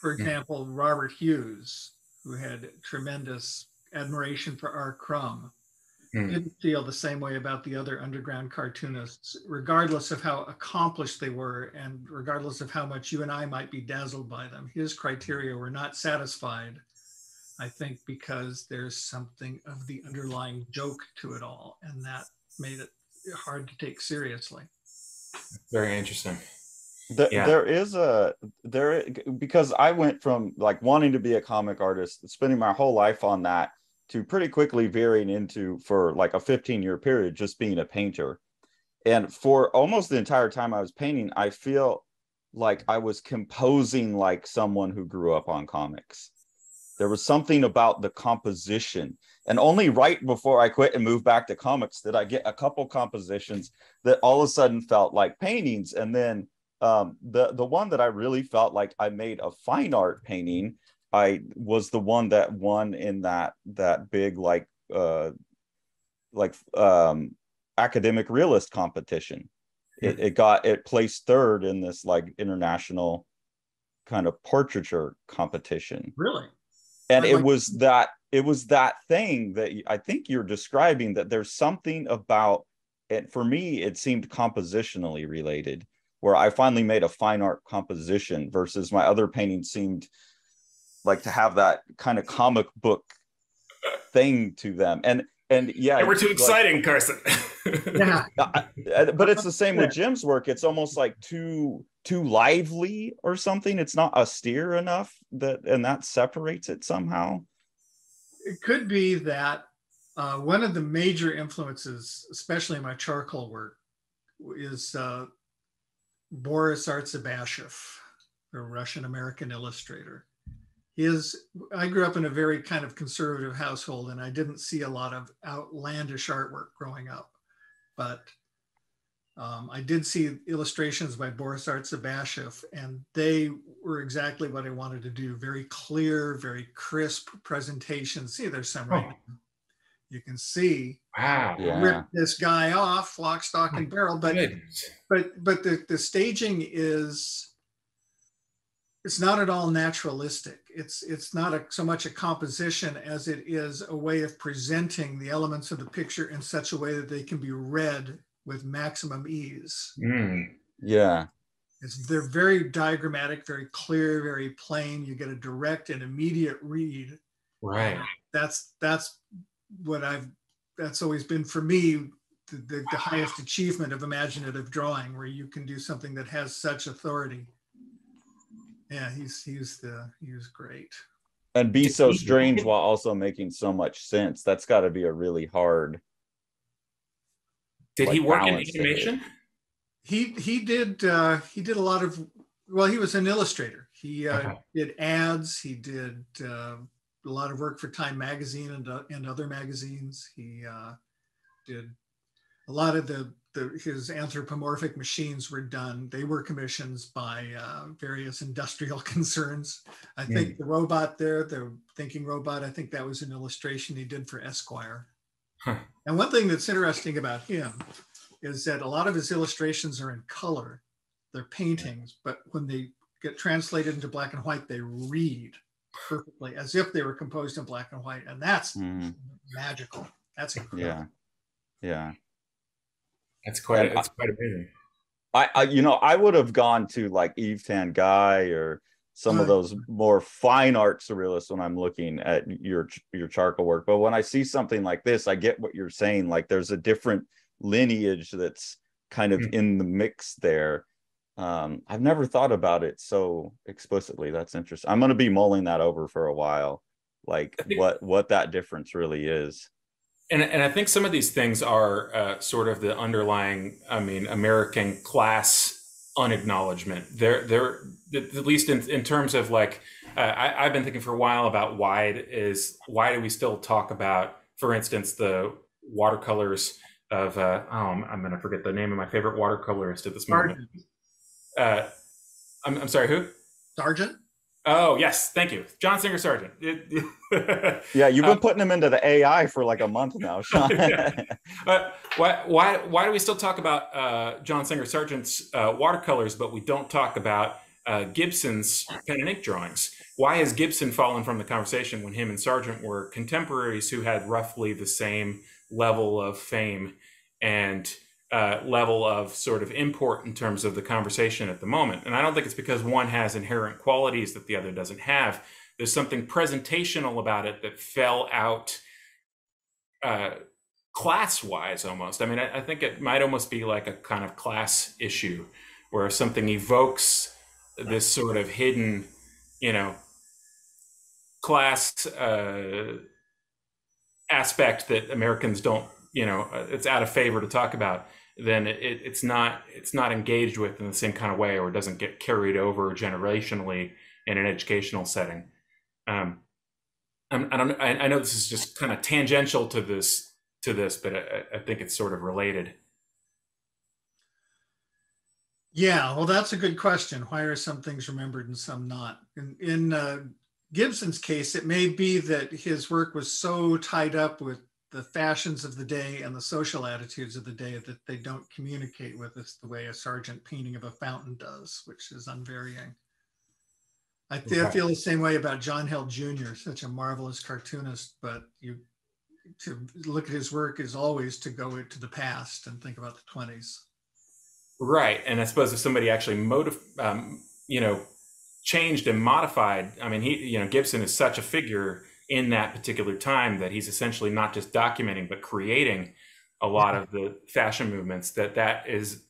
for example, Robert Hughes, who had tremendous admiration for R. Crumb, mm. didn't feel the same way about the other underground cartoonists, regardless of how accomplished they were and regardless of how much you and I might be dazzled by them. His criteria were not satisfied, I think, because there's something of the underlying joke to it all, and that made it hard to take seriously. Very interesting. The, yeah. There is a there because I went from like wanting to be a comic artist, spending my whole life on that, to pretty quickly veering into, for like a fifteen year period, just being a painter. And for almost the entire time I was painting, I feel like I was composing like someone who grew up on comics. There was something about the composition. And only right before I quit and moved back to comics did I get a couple compositions that all of a sudden felt like paintings. And then um, the, the one that I really felt like I made a fine art painting, I was the one that won in that, that big, like, uh, like um, academic realist competition. It, it got, it placed third in this like international kind of portraiture competition. Really? And it was that, it was that thing that I think you're describing, that there's something about it. For me, it seemed compositionally related, where I finally made a fine art composition versus my other painting seemed like to have that kind of comic book thing to them. And, and yeah, and we're too exciting, like, Carson. Yeah. But it's the same with Jim's work. It's almost like too, too lively or something. It's not austere enough, that, and that separates it somehow. It could be that uh, one of the major influences, especially in my charcoal work, is uh, Boris Artzybasheff, a Russian-American illustrator. His, I grew up in a very kind of conservative household, and I didn't see a lot of outlandish artwork growing up, but um, I did see illustrations by Boris Artzybasheff, and they were exactly what I wanted to do. Very clear, very crisp presentations. See, there's some right now. You can see, wow, yeah. Rip this guy off, lock, stock, and barrel. But but but the, the staging is, it's not at all naturalistic. It's it's not a, so much a composition as it is a way of presenting the elements of the picture in such a way that they can be read with maximum ease. Mm, yeah. It's, they're very diagrammatic, very clear, very plain. You get a direct and immediate read. Right. That's that's what I've, that's always been for me the, the, the highest achievement of imaginative drawing, where you can do something that has such authority. Yeah, he's he's the he was great. And be so strange while also making so much sense. That's got to be a really hard. Did like he work in animation? He he did uh, he did a lot of, well, he was an illustrator. He uh, okay. did ads. He did uh, a lot of work for Time magazine and uh, and other magazines. He uh, did a lot of the, the his anthropomorphic machines were done. They were commissions by uh, various industrial concerns. I mm. think the robot there, the thinking robot, I think that was an illustration he did for Esquire. And one thing that's interesting about him is that a lot of his illustrations are in color. They're paintings, but when they get translated into black and white, they read perfectly as if they were composed in black and white. And that's mm. magical. That's incredible. Yeah. Yeah. That's quite, that's quite amazing. I, I, you know, I would have gone to like Yves Tanguy or some of those more fine art surrealists when I'm looking at your your charcoal work. But when I see something like this, I get what you're saying. Like there's a different lineage that's kind of mm-hmm. in the mix there. Um, I've never thought about it so explicitly. That's interesting. I'm going to be mulling that over for a while, like think, what what that difference really is. And, and I think some of these things are uh, sort of the underlying, I mean, American class unacknowledgement. They're, they're, at least in, in terms of like, uh, I, I've been thinking for a while about why it is, why do we still talk about, for instance, the watercolors of, uh, oh, I'm going to forget the name of my favorite watercolorist at this moment. Sargent. Uh, I'm, I'm sorry, who? Sargent? Oh, yes. Thank you. John Singer Sargent. Yeah, you've been um, putting him into the A I for like a month now, Sean. Yeah. uh, why, why, why do we still talk about uh, John Singer Sargent's uh, watercolors, but we don't talk about uh, Gibson's pen and ink drawings? Why has Gibson fallen from the conversation when him and Sargent were contemporaries who had roughly the same level of fame and uh, level of sort of import in terms of the conversation at the moment? And I don't think it's because one has inherent qualities that the other doesn't have. There's something presentational about it that fell out uh, class-wise almost. I mean, I, I think it might almost be like a kind of class issue where something evokes this sort of hidden, you know, class uh, aspect that Americans don't, you know, it's out of favor to talk about, then it, it's not it's not engaged with in the same kind of way, or doesn't get carried over generationally in an educational setting. Um, I'm, I don't I, I know this is just kind of tangential to this to this, but I, I think it's sort of related. Yeah, well, that's a good question. Why are some things remembered and some not? In, in uh, Gibson's case, it may be that his work was so tied up with the fashions of the day and the social attitudes of the day that they don't communicate with us the way a Sargent painting of a fountain does, which is unvarying. I, th okay. I feel the same way about John Hill Junior, such a marvelous cartoonist, but you to look at his work is always to go to the past and think about the twenties. Right, and I suppose if somebody actually motiv um, you know, changed and modified, I mean, he, you know, Gibson is such a figure in that particular time that he's essentially not just documenting but creating a lot of the fashion movements that that is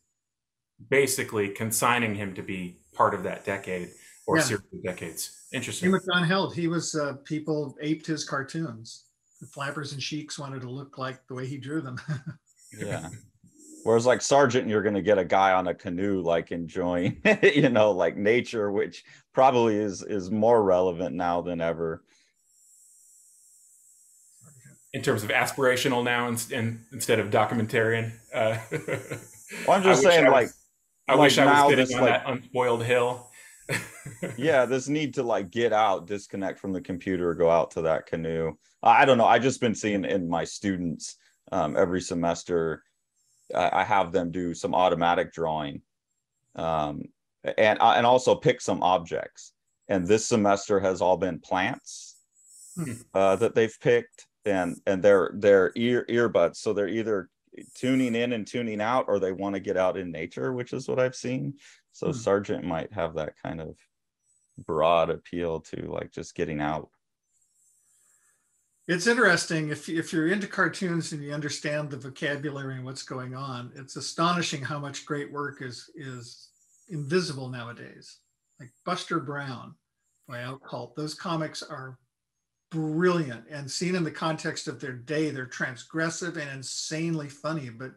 basically consigning him to be part of that decade or yeah. series of decades. Interesting. With John Hill, he was uh, people aped his cartoons. The flappers and sheiks wanted to look like the way he drew them. Yeah. Whereas like Sargent, you're going to get a guy on a canoe, like enjoying, you know, like nature, which probably is, is more relevant now than ever. In terms of aspirational now and, and instead of documentarian. Uh, well, I'm just I saying I was, like, I like wish I was sitting on like, that unspoiled hill. Yeah, this need to like get out, disconnect from the computer, go out to that canoe. I don't know. I've just been seeing in my students um, every semester, I have them do some automatic drawing um, and, and also pick some objects. And this semester has all been plants uh, that they've picked and, and their, their ear earbuds. So they're either tuning in and tuning out, or they want to get out in nature, which is what I've seen. So hmm. Sargent might have that kind of broad appeal to like just getting out. It's interesting, if, if you're into cartoons and you understand the vocabulary and what's going on, it's astonishing how much great work is, is invisible nowadays. Like Buster Brown by Outcult, those comics are brilliant, and seen in the context of their day, they're transgressive and insanely funny, but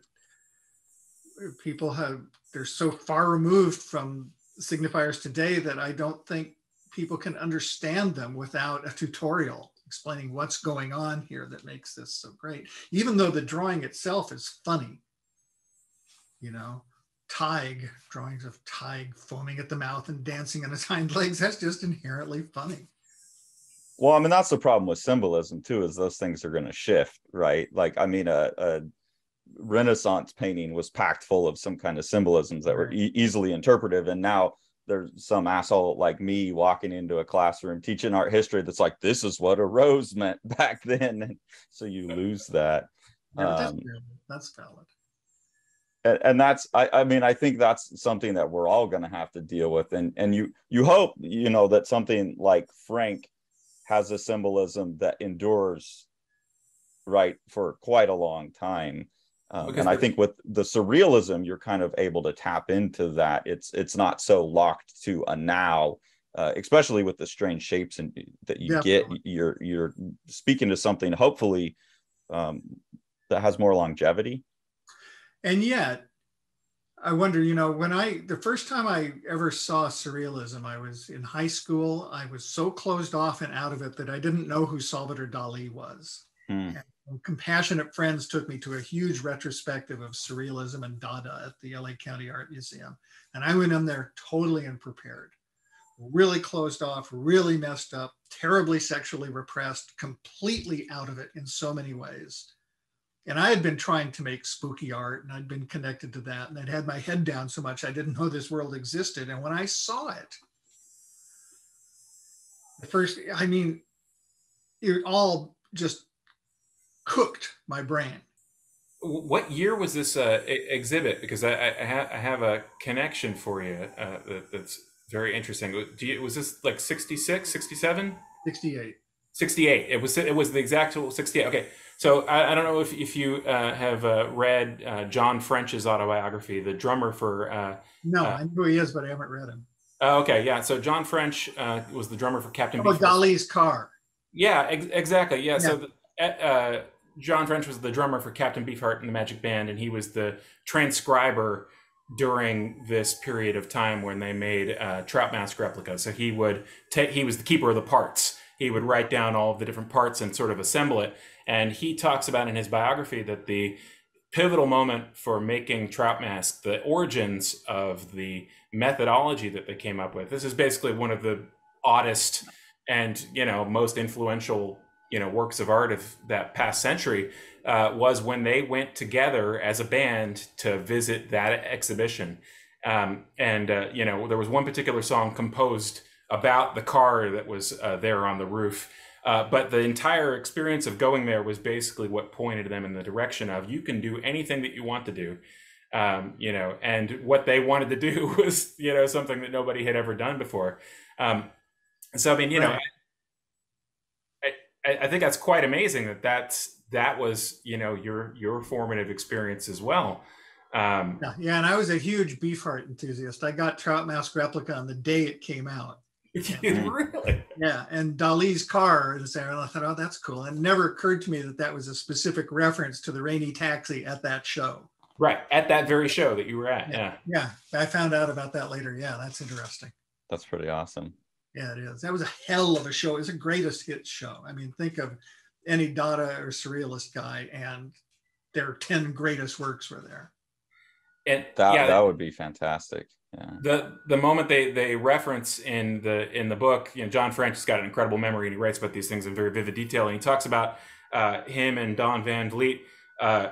people have, they're so far removed from signifiers today that I don't think people can understand them without a tutorial explaining what's going on here that makes this so great, even though the drawing itself is funny. You know, Tige, drawings of Tige foaming at the mouth and dancing on his hind legs, that's just inherently funny. Well, I mean, that's the problem with symbolism too, is those things are going to shift, right? Like, I mean, a, a Renaissance painting was packed full of some kind of symbolisms that were e easily interpretive, and now there's some asshole like me walking into a classroom teaching art history that's like, this is what a rose meant back then. And so you lose that. Yeah, that's, um, valid. that's valid. And, and that's, I, I mean, I think that's something that we're all going to have to deal with. And, and you, you hope, you know, that something like Frank has a symbolism that endures, right, for quite a long time. Um, and I think with the surrealism, you're kind of able to tap into that. It's it's not so locked to a now, uh, especially with the strange shapes and that you definitely get. You're you're speaking to something hopefully um, that has more longevity. And yet, I wonder, you know, when I the first time I ever saw surrealism, I was in high school. I was so closed off and out of it that I didn't know who Salvador Dali was. Mm. And compassionate friends took me to a huge retrospective of surrealism and Dada at the L A County Art Museum. And I went in there totally unprepared. really closed off, really messed up, terribly sexually repressed, completely out of it in so many ways. And I had been trying to make spooky art, and I'd been connected to that, and I'd had my head down so much I didn't know this world existed. And when I saw it, the first, I mean, it all just cooked my brain. What year was this uh, exhibit? Because I, I, ha I have a connection for you uh, that, that's very interesting. Do you, was this like sixty-six, sixty-seven? sixty-eight. sixty-eight. It was, it was the exact sixty-eight. Okay. So I, I don't know if, if you uh, have uh, read uh, John French's autobiography, the drummer for... Uh, no, uh, I know who he is, but I haven't read him. Uh, okay, yeah. So John French uh, was the drummer for Captain... Oh, Dali's Car. Yeah, ex exactly. Yeah, yeah. So the, uh, John French was the drummer for Captain Beefheart and the Magic Band, and he was the transcriber during this period of time when they made uh, Trout Mask Replica. So he would take... He was the keeper of the parts. He would write down all of the different parts and sort of assemble it. And he talks about in his biography that the pivotal moment for making Trout Mask, the origins of the methodology that they came up with, this is basically one of the oddest and, you know, most influential, you know, works of art of that past century, uh, was when they went together as a band to visit that exhibition. Um, and, uh, you know, there was one particular song composed about the car that was uh, there on the roof. Uh, but the entire experience of going there was basically what pointed them in the direction of, you can do anything that you want to do, um, you know, and what they wanted to do was, you know, something that nobody had ever done before. Um, so, I mean, you right. know, I, I, I think that's quite amazing that that's, that was, you know, your, your formative experience as well. Um, yeah, yeah, and I was a huge Beefheart enthusiast. I got Trout Mask Replica on the day it came out. And, really? Yeah, and Dali's Car is there, and I thought, oh, that's cool. And it never occurred to me that that was a specific reference to the Rainy Taxi at that show. Right, at that very show that you were at. Yeah, yeah, yeah. I found out about that later. Yeah, that's interesting. That's pretty awesome. Yeah, it is. That was a hell of a show. It was the greatest hit show. I mean, think of any Dada or Surrealist guy, and their ten greatest works were there. And, that, yeah, that would be fantastic. Yeah. The the moment they they reference in the in the book, you know, John French has got an incredible memory, and he writes about these things in very vivid detail. And he talks about uh, him and Don Van Vliet uh,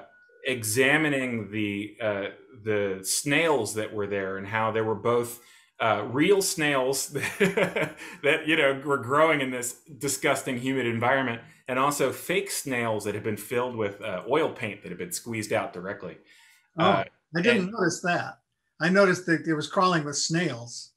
examining the uh, the snails that were there, and how they were both uh, real snails that, that you know were growing in this disgusting humid environment, and also fake snails that had been filled with uh, oil paint that had been squeezed out directly. Oh. Uh, I didn't and, notice that. I noticed that it was crawling with snails,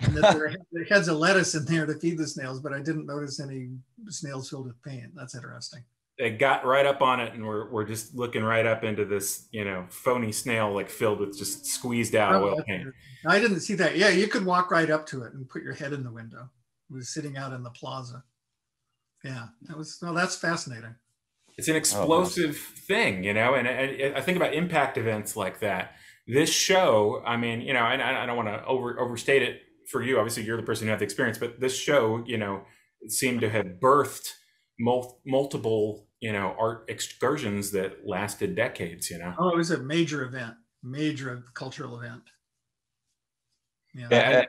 and that there were heads of lettuce in there to feed the snails, but I didn't notice any snails filled with paint. That's interesting. They got right up on it, and we're, we're just looking right up into this, you know, phony snail, like filled with just squeezed out oh, oil paint. I didn't see that. Yeah, you could walk right up to it and put your head in the window. It was sitting out in the plaza. Yeah, that was, well, that's fascinating. It's an explosive oh, thing, you know, and, and I think about impact events like that. This show, I mean, you know, and I, I don't want to over, overstate it for you. Obviously, you're the person who had the experience, but this show, you know, seemed to have birthed mul multiple, you know, art excursions that lasted decades, you know. Oh, it was a major event, major cultural event. Yeah. yeah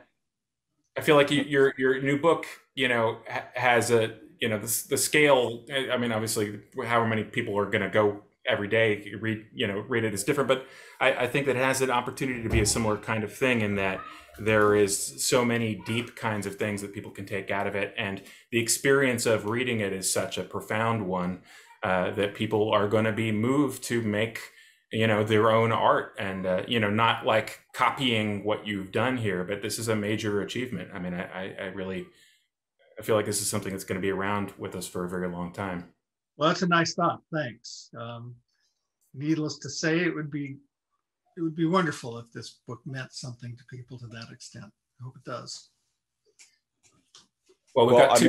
I, I feel like you, your, your new book, you know, has a, you know, the, the scale, I mean, obviously, however many people are going to go every day, read, you know, read it is different. But I, I think that it has an opportunity to be a similar kind of thing, in that there is so many deep kinds of things that people can take out of it. And the experience of reading it is such a profound one uh, that people are going to be moved to make, you know, their own art. And, uh, you know, not like copying what you've done here, but this is a major achievement. I mean, I, I really... I feel like this is something that's going to be around with us for a very long time. Well, that's a nice thought. Thanks. Um, needless to say, it would be it would be wonderful if this book meant something to people to that extent. I hope it does. Well, we've well, got I two.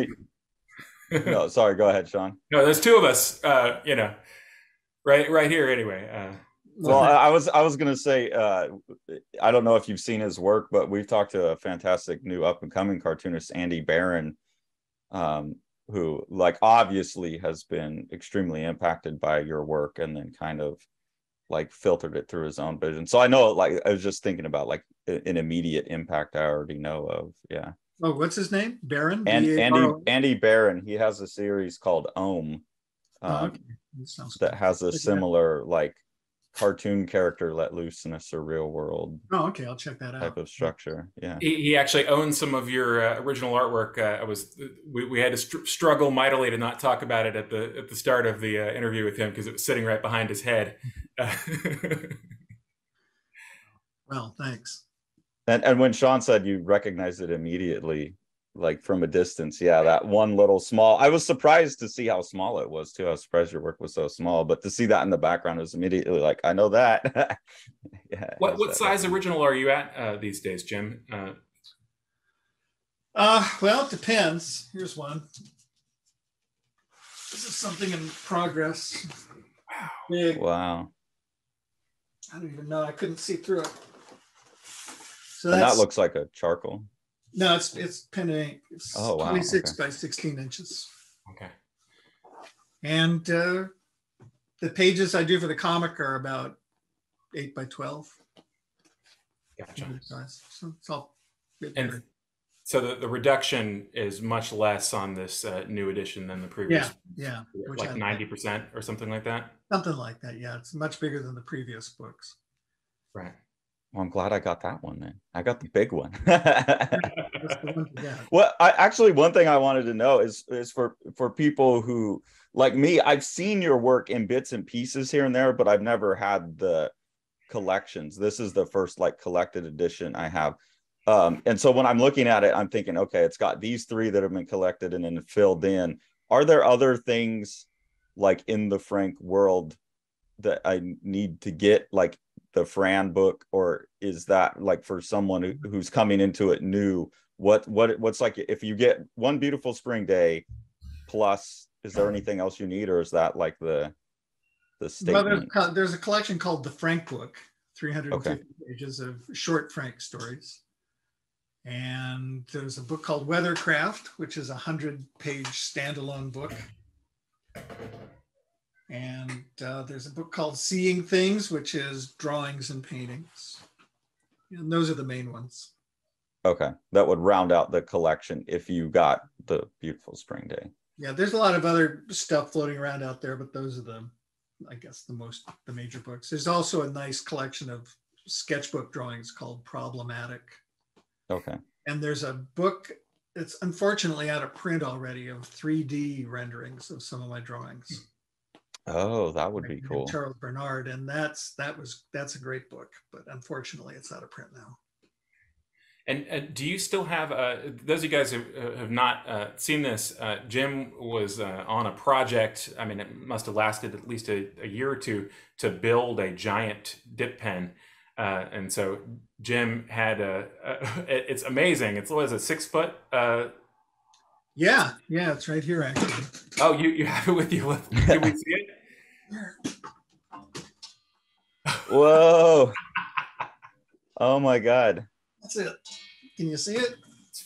Mean, no, sorry. Go ahead, Sean. No, there's two of us. Uh, you know, right, right here. Anyway. Uh, well, I, I was I was going to say uh, I don't know if you've seen his work, but we've talked to a fantastic new up and coming cartoonist, Andy Barron. Um, who like obviously has been extremely impacted by your work, and then kind of like filtered it through his own vision. So I know, like, I was just thinking about like an immediate impact I already know of. Yeah. Oh, what's his name? Barron? And Andy Andy Barron. He has a series called Ohm um, oh, okay. that, that has a similar like cartoon character let loose in a surreal world. Oh, okay. I'll check that out. Type of structure. Yeah. He, he actually owns some of your uh, original artwork. Uh, I was we, we had to str struggle mightily to not talk about it at the at the start of the uh, interview with him because it was sitting right behind his head. Uh, well, thanks. And, and when Sean said you recognized it immediately, like from a distance, yeah, that one little small, I was surprised to see how small it was too. I was surprised your work was so small, but to see that in the background was immediately like, I know that. Yeah, what what size original are you at uh, these days, Jim? Uh, uh, well, it depends. Here's one. This is something in progress. Wow. Big. Wow. I don't even know. I couldn't see through it. So and that looks like a charcoal. No, it's it's pen and ink. It's oh, wow. twenty-six okay. by sixteen inches. Okay. And uh, the pages I do for the comic are about eight by twelve. Gotcha. So it's all. Good and there. So the, the reduction is much less on this uh, new edition than the previous. Yeah, yeah. Like ninety percent or something like that. Something like that. Yeah, it's much bigger than the previous books. Right. Well, I'm glad I got that one then. I got the big one. Well, I, actually, one thing I wanted to know is, is for, for people who, like me, I've seen your work in bits and pieces here and there, but I've never had the collections. This is the first like collected edition I have. Um, and so when I'm looking at it, I'm thinking, okay, it's got these three that have been collected and then filled in. Are there other things like in the Frank world that I need to get, like the Fran book, or is that like for someone who, who's coming into it new, what what what's like if you get One Beautiful Spring Day plus, is there anything else you need, or is that like the the statement? Well, there's, there's a collection called the Frank book, three hundred fifty okay. pages of short Frank stories, and there's a book called Weathercraft, which is a hundred page standalone book. And uh, there's a book called Seeing Things, which is drawings and paintings. And those are the main ones. Okay. That would round out the collection if you got the Beautiful Spring Day. Yeah, there's a lot of other stuff floating around out there, but those are the, I guess, the most, the major books. There's also a nice collection of sketchbook drawings called Problematic. Okay. And there's a book, it's unfortunately out of print already, of three D renderings of some of my drawings. Oh, that would be cool. Charles Bernard, and that's that was that's a great book, but unfortunately, it's out of print now. And uh, do you still have uh, those? Of you guys who have not uh, seen this, uh, Jim was uh, on a project. I mean, it must have lasted at least a, a year or two to build a giant dip pen, uh, and so Jim had a. a it's amazing. It's what is it, six foot. Uh, yeah, yeah, it's right here actually. Oh, you you have it with you. Did we see it? Whoa. Oh my god, that's it. Can you see it?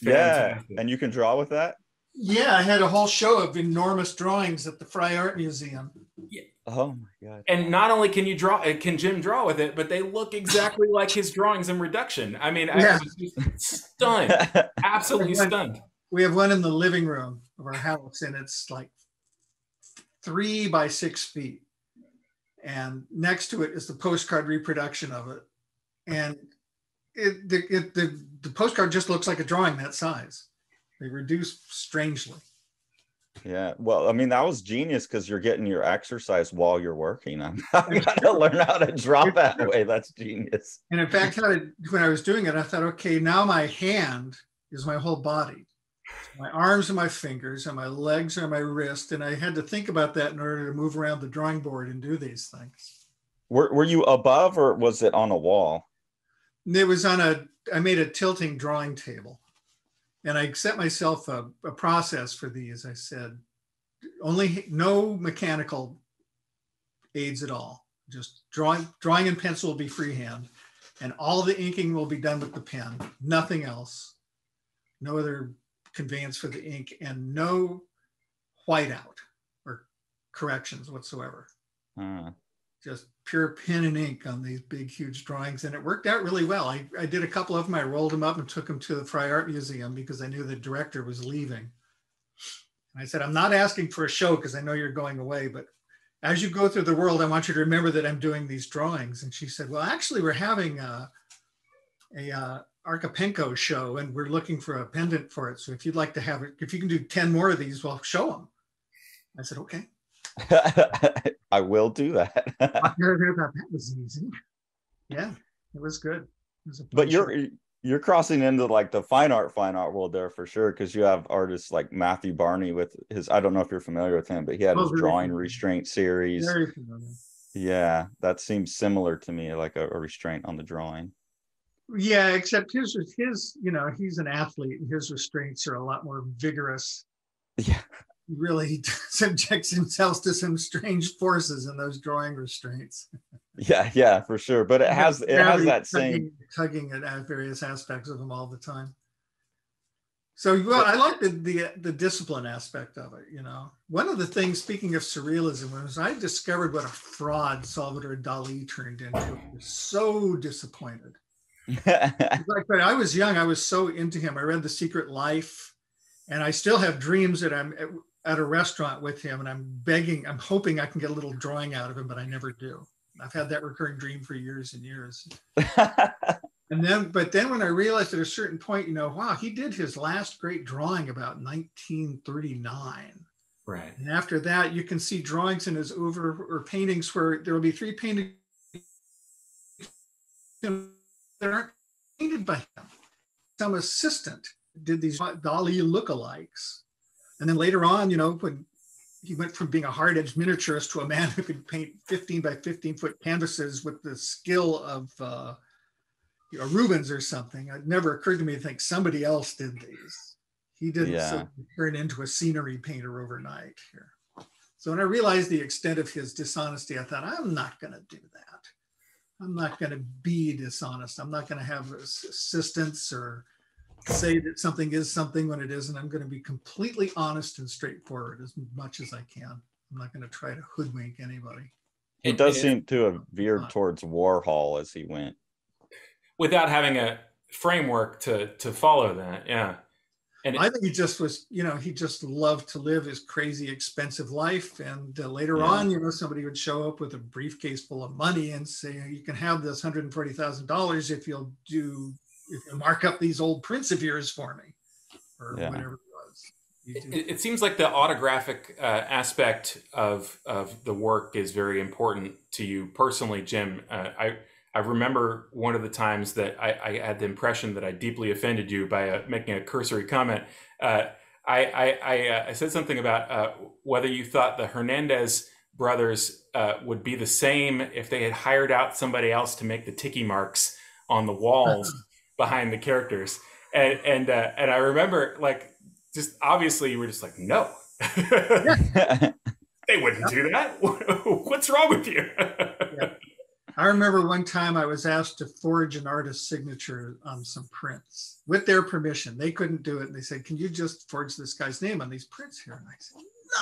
Yeah. And you can draw with that? Yeah, I had a whole show of enormous drawings at the Fry Art Museum. Yeah. Oh my god. And not only can you draw, can Jim draw with it, but they look exactly like his drawings in reduction. I mean, yeah. I was just stunned. Absolutely stunned. We have one in the living room of our house, and it's like three by six feet. And next to it is the postcard reproduction of it. And it, the, it, the, the postcard just looks like a drawing that size. They reduce strangely. Yeah, well, I mean, that was genius because you're getting your exercise while you're working. I'm, I'm got to learn how to draw that way. That's genius. And in fact, when I was doing it, I thought, okay, now my hand is my whole body. My arms and my fingers and my legs and my wrist, and I had to think about that in order to move around the drawing board and do these things. Were, were you above, or was it on a wall? It was on a, I made a tilting drawing table, and I set myself a, a process for these. I said, only no mechanical aids at all. Just drawing, drawing and pencil will be freehand, and all the inking will be done with the pen, nothing else, no other conveyance for the ink, and no whiteout or corrections whatsoever. Uh, just pure pen and ink on these big, huge drawings. And it worked out really well. I, I did a couple of them. I rolled them up and took them to the Fry Art Museum because I knew the director was leaving. And I said, I'm not asking for a show because I know you're going away, but as you go through the world, I want you to remember that I'm doing these drawings. And she said, well, actually, we're having a, a uh, Archipenko show and we're looking for a pendant for it. So if you'd like to have it, if you can do ten more of these, we'll show them. I said, okay. I will do that. I heard about that was easy. Yeah, it was good. It was a but you're show. You're crossing into like the fine art, fine art world there for sure, because you have artists like Matthew Barney with his, I don't know if you're familiar with him, but he had oh, his drawing familiar. restraint series. Very familiar. Yeah, that seems similar to me, like a, a restraint on the drawing. Yeah, except his, his, you know, he's an athlete. His restraints are a lot more vigorous. Yeah. He really subjects himself to some strange forces in those drawing restraints. Yeah, yeah, for sure. But it has it has that same tugging, tugging at various aspects of them all the time. So, well, I like the, the the discipline aspect of it. You know, one of the things, speaking of surrealism, was I discovered what a fraud Salvador Dali turned into. I was so disappointed. Like when I was young, I was so into him. I read The Secret Life, and I still have dreams that I'm at, at a restaurant with him, and I'm begging, I'm hoping I can get a little drawing out of him, but I never do. I've had that recurring dream for years and years. And then, but then when I realized at a certain point, you know, wow, he did his last great drawing about nineteen thirty-nine. Right. And after that, you can see drawings in his oeuvre or paintings where there will be three paintings that aren't painted by him. Some assistant did these Dali lookalikes. And then later on, you know, when he went from being a hard-edged miniaturist to a man who could paint fifteen by fifteen foot canvases with the skill of uh, you know, Rubens or something. It never occurred to me to think somebody else did these. He didn't yeah. sort of turn into a scenery painter overnight here. So when I realized the extent of his dishonesty, I thought, I'm not going to do that. I'm not going to be dishonest. I'm not going to have assistants or say that something is something when it isn't. I'm going to be completely honest and straightforward as much as I can. I'm not going to try to hoodwink anybody. It does it seem is, to have veered towards Warhol as he went. Without having a framework to, to follow that, yeah. And I think he just was, you know, he just loved to live his crazy, expensive life. And uh, later yeah. on, you know, somebody would show up with a briefcase full of money and say, you can have this one hundred forty thousand dollars if you'll do... If you mark up these old prints of yours for me, or yeah. whatever it was. It, it seems like the autographic uh, aspect of of the work is very important to you personally, Jim. Uh, I I remember one of the times that I, I had the impression that I deeply offended you by uh, making a cursory comment. Uh, I I I, uh, I said something about uh, whether you thought the Hernandez brothers uh, would be the same if they had hired out somebody else to make the ticky marks on the walls. Behind the characters, and and uh, and I remember, like, just obviously you were just like, no, they wouldn't do that. What's wrong with you? Yeah. I remember one time I was asked to forge an artist's signature on some prints with their permission. They couldn't do it, and they said, "Can you just forge this guy's name on these prints here?" And I said,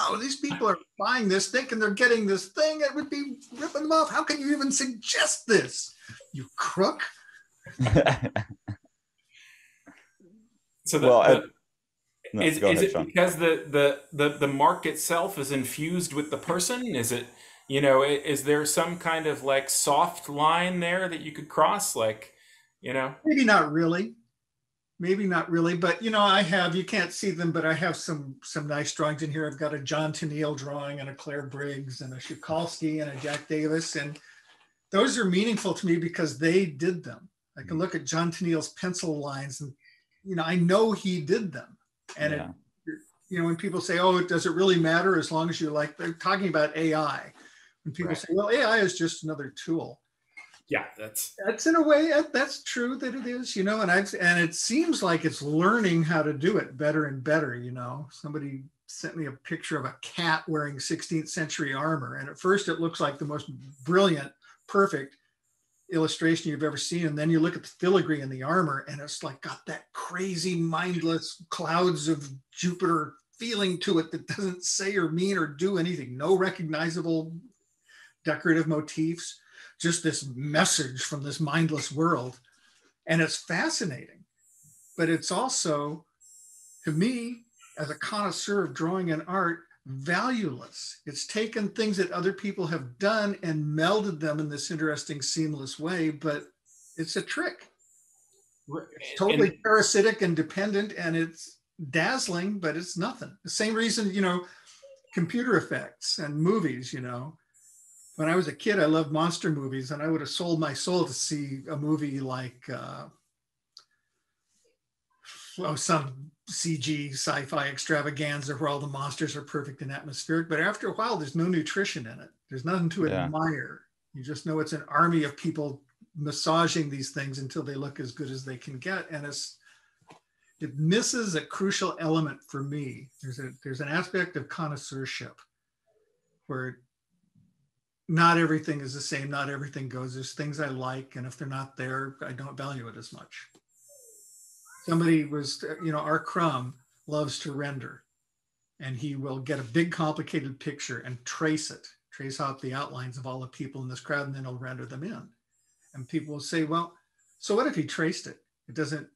"No, these people are buying this, thinking they're getting this thing. It would be ripping them off. How can you even suggest this, you crook?" So the, well, the, I, no, is, is ahead, it Sean. Because the, the the the mark itself is infused with the person? Is it, you know, is there some kind of like soft line there that you could cross? Like, you know, maybe not really, maybe not really. But, you know, I have, you can't see them, but I have some some nice drawings in here. I've got a John Tenniel drawing and a Claire Briggs and a Schukowsky and a Jack Davis, and those are meaningful to me because they did them. I can look at John Tenniel's pencil lines and, you know, I know he did them. And, yeah. it, you know, when people say, oh, does it really matter as long as you like, they're talking about A I. When people right. say, well, A I is just another tool. Yeah, that's. That's in a way, that's true that it is, you know, and I've, and it seems like it's learning how to do it better and better, you know. Somebody sent me a picture of a cat wearing sixteenth century armor. And at first it looks like the most brilliant, perfect illustration you've ever seen, and then you look at the filigree and the armor, and it's like got that crazy, mindless clouds of Jupiter feeling to it that doesn't say or mean or do anything. No recognizable decorative motifs, just this message from this mindless world. And it's fascinating, but it's also, to me, as a connoisseur of drawing and art, valueless. It's taken things that other people have done and melded them in this interesting, seamless way, but it's a trick. It's totally and, parasitic and dependent, and it's dazzling, but it's nothing. The same reason, you know, computer effects and movies, you know. When I was a kid, I loved monster movies, and I would have sold my soul to see a movie like uh, oh, some C G sci-fi extravaganza where all the monsters are perfect and atmospheric. But after a while, there's no nutrition in it. There's nothing to yeah. admire. You just know it's an army of people massaging these things until they look as good as they can get. And it's, it misses a crucial element for me. There's a, there's an aspect of connoisseurship where not everything is the same, not everything goes. There's things I like, and if they're not there, I don't value it as much. Somebody was, you know, R. Crumb loves to render, and he will get a big complicated picture and trace it, trace out the outlines of all the people in this crowd, and then he'll render them in. And people will say, well, so what if he traced it? It doesn't,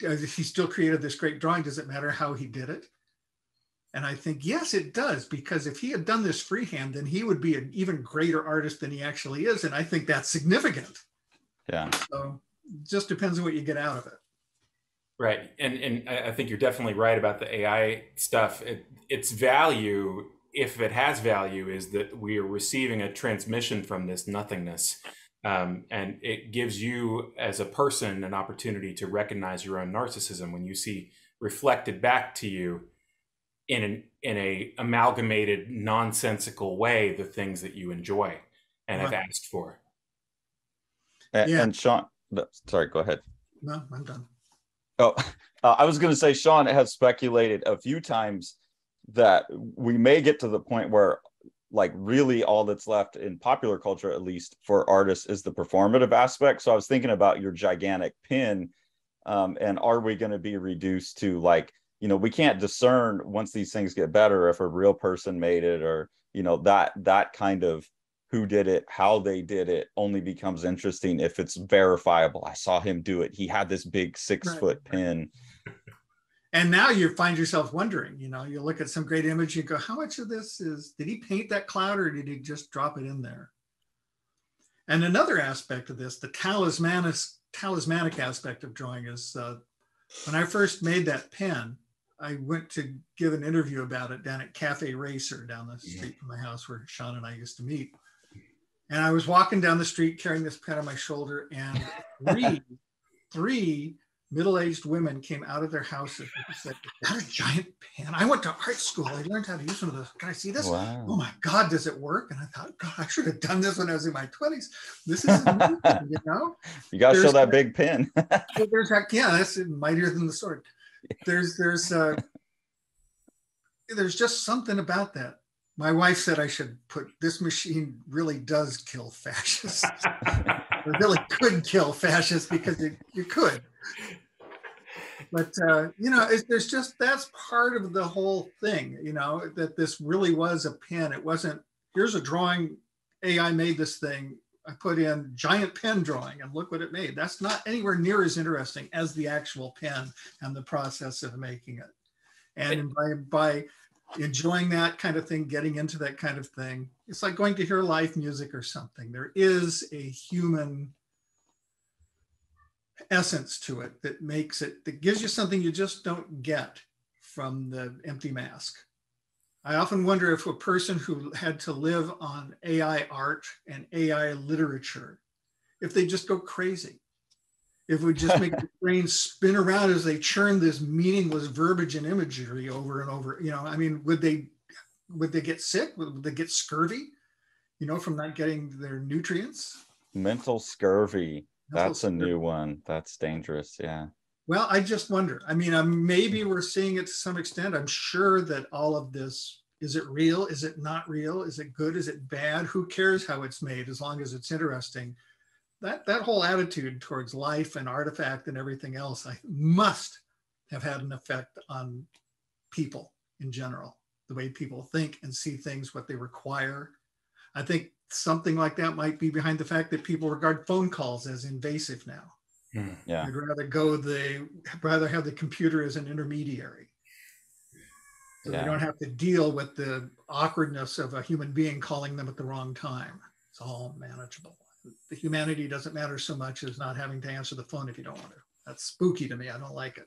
he still created this great drawing. Does it matter how he did it? And I think, yes, it does, because if he had done this freehand, then he would be an even greater artist than he actually is. And I think that's significant. Yeah. So it just depends on what you get out of it. Right. And and I think you're definitely right about the A I stuff. It, its value, if it has value, is that we are receiving a transmission from this nothingness. Um, and it gives you as a person an opportunity to recognize your own narcissism when you see reflected back to you in an in a amalgamated, nonsensical way, the things that you enjoy and have asked for. And, yeah. and Sean, sorry, go ahead. No, I'm done. Oh, uh, I was going to say, Sean has speculated a few times that we may get to the point where, like, really all that's left in popular culture, at least for artists, is the performative aspect. So I was thinking about your gigantic pin, um, and are we going to be reduced to, like, you know, we can't discern once these things get better if a real person made it, or, you know, that that kind of who did it, how they did it only becomes interesting if it's verifiable. I saw him do it. He had this big six right. foot pin. And now you find yourself wondering, you know, you look at some great image, you go, how much of this is, did he paint that cloud or did he just drop it in there? And another aspect of this, the talismanic, talismanic aspect of drawing is, uh, when I first made that pen, I went to give an interview about it down at Cafe Racer down the street yeah. from my house where Sean and I used to meet. And I was walking down the street carrying this pen on my shoulder, and three, three, middle-aged women came out of their houses and said, is that a giant pen? I went to art school. I learned how to use one of those. Can I see this? Wow. Oh my God, does it work? And I thought, God, I should have done this when I was in my twenties. This is amazing, you know? You got to show that big pen. There's, yeah, that's mightier than the sword. There's, there's, uh, there's just something about that. My wife said I should put, this machine really does kill fascists. It really could kill fascists, because it, you could. But, uh, you know, it, there's just, that's part of the whole thing, you know, that this really was a pen. It wasn't, here's a drawing, A I made this thing. I put in giant pen drawing and look what it made. That's not anywhere near as interesting as the actual pen and the process of making it. And by, by enjoying that kind of thing, getting into that kind of thing, it's like going to hear live music or something. There is a human essence to it that makes it, that gives you something you just don't get from the empty mask. I often wonder if a person who had to live on A I art and A I literature, if they just go crazy, if we just make the brain spin around as they churn this meaningless verbiage and imagery over and over, you know, I mean, would they, would they get sick? Would they get scurvy, you know, from not getting their nutrients? Mental scurvy. Mental That's scurvy. A new one. That's dangerous. Yeah. Well, I just wonder, I mean, um, maybe we're seeing it to some extent. I'm sure that all of this, is it real? Is it not real? Is it good? Is it bad? Who cares how it's made as long as it's interesting? That, that whole attitude towards life and artifact and everything else, I must have had an effect on people in general, the way people think and see things, what they require. I think something like that might be behind the fact that people regard phone calls as invasive now. Mm, yeah. They'd rather go the, rather have the computer as an intermediary. So yeah. they don't have to deal with the awkwardness of a human being calling them at the wrong time. It's all manageable. The humanity doesn't matter so much as not having to answer the phone if you don't want to. That's spooky to me. I don't like it.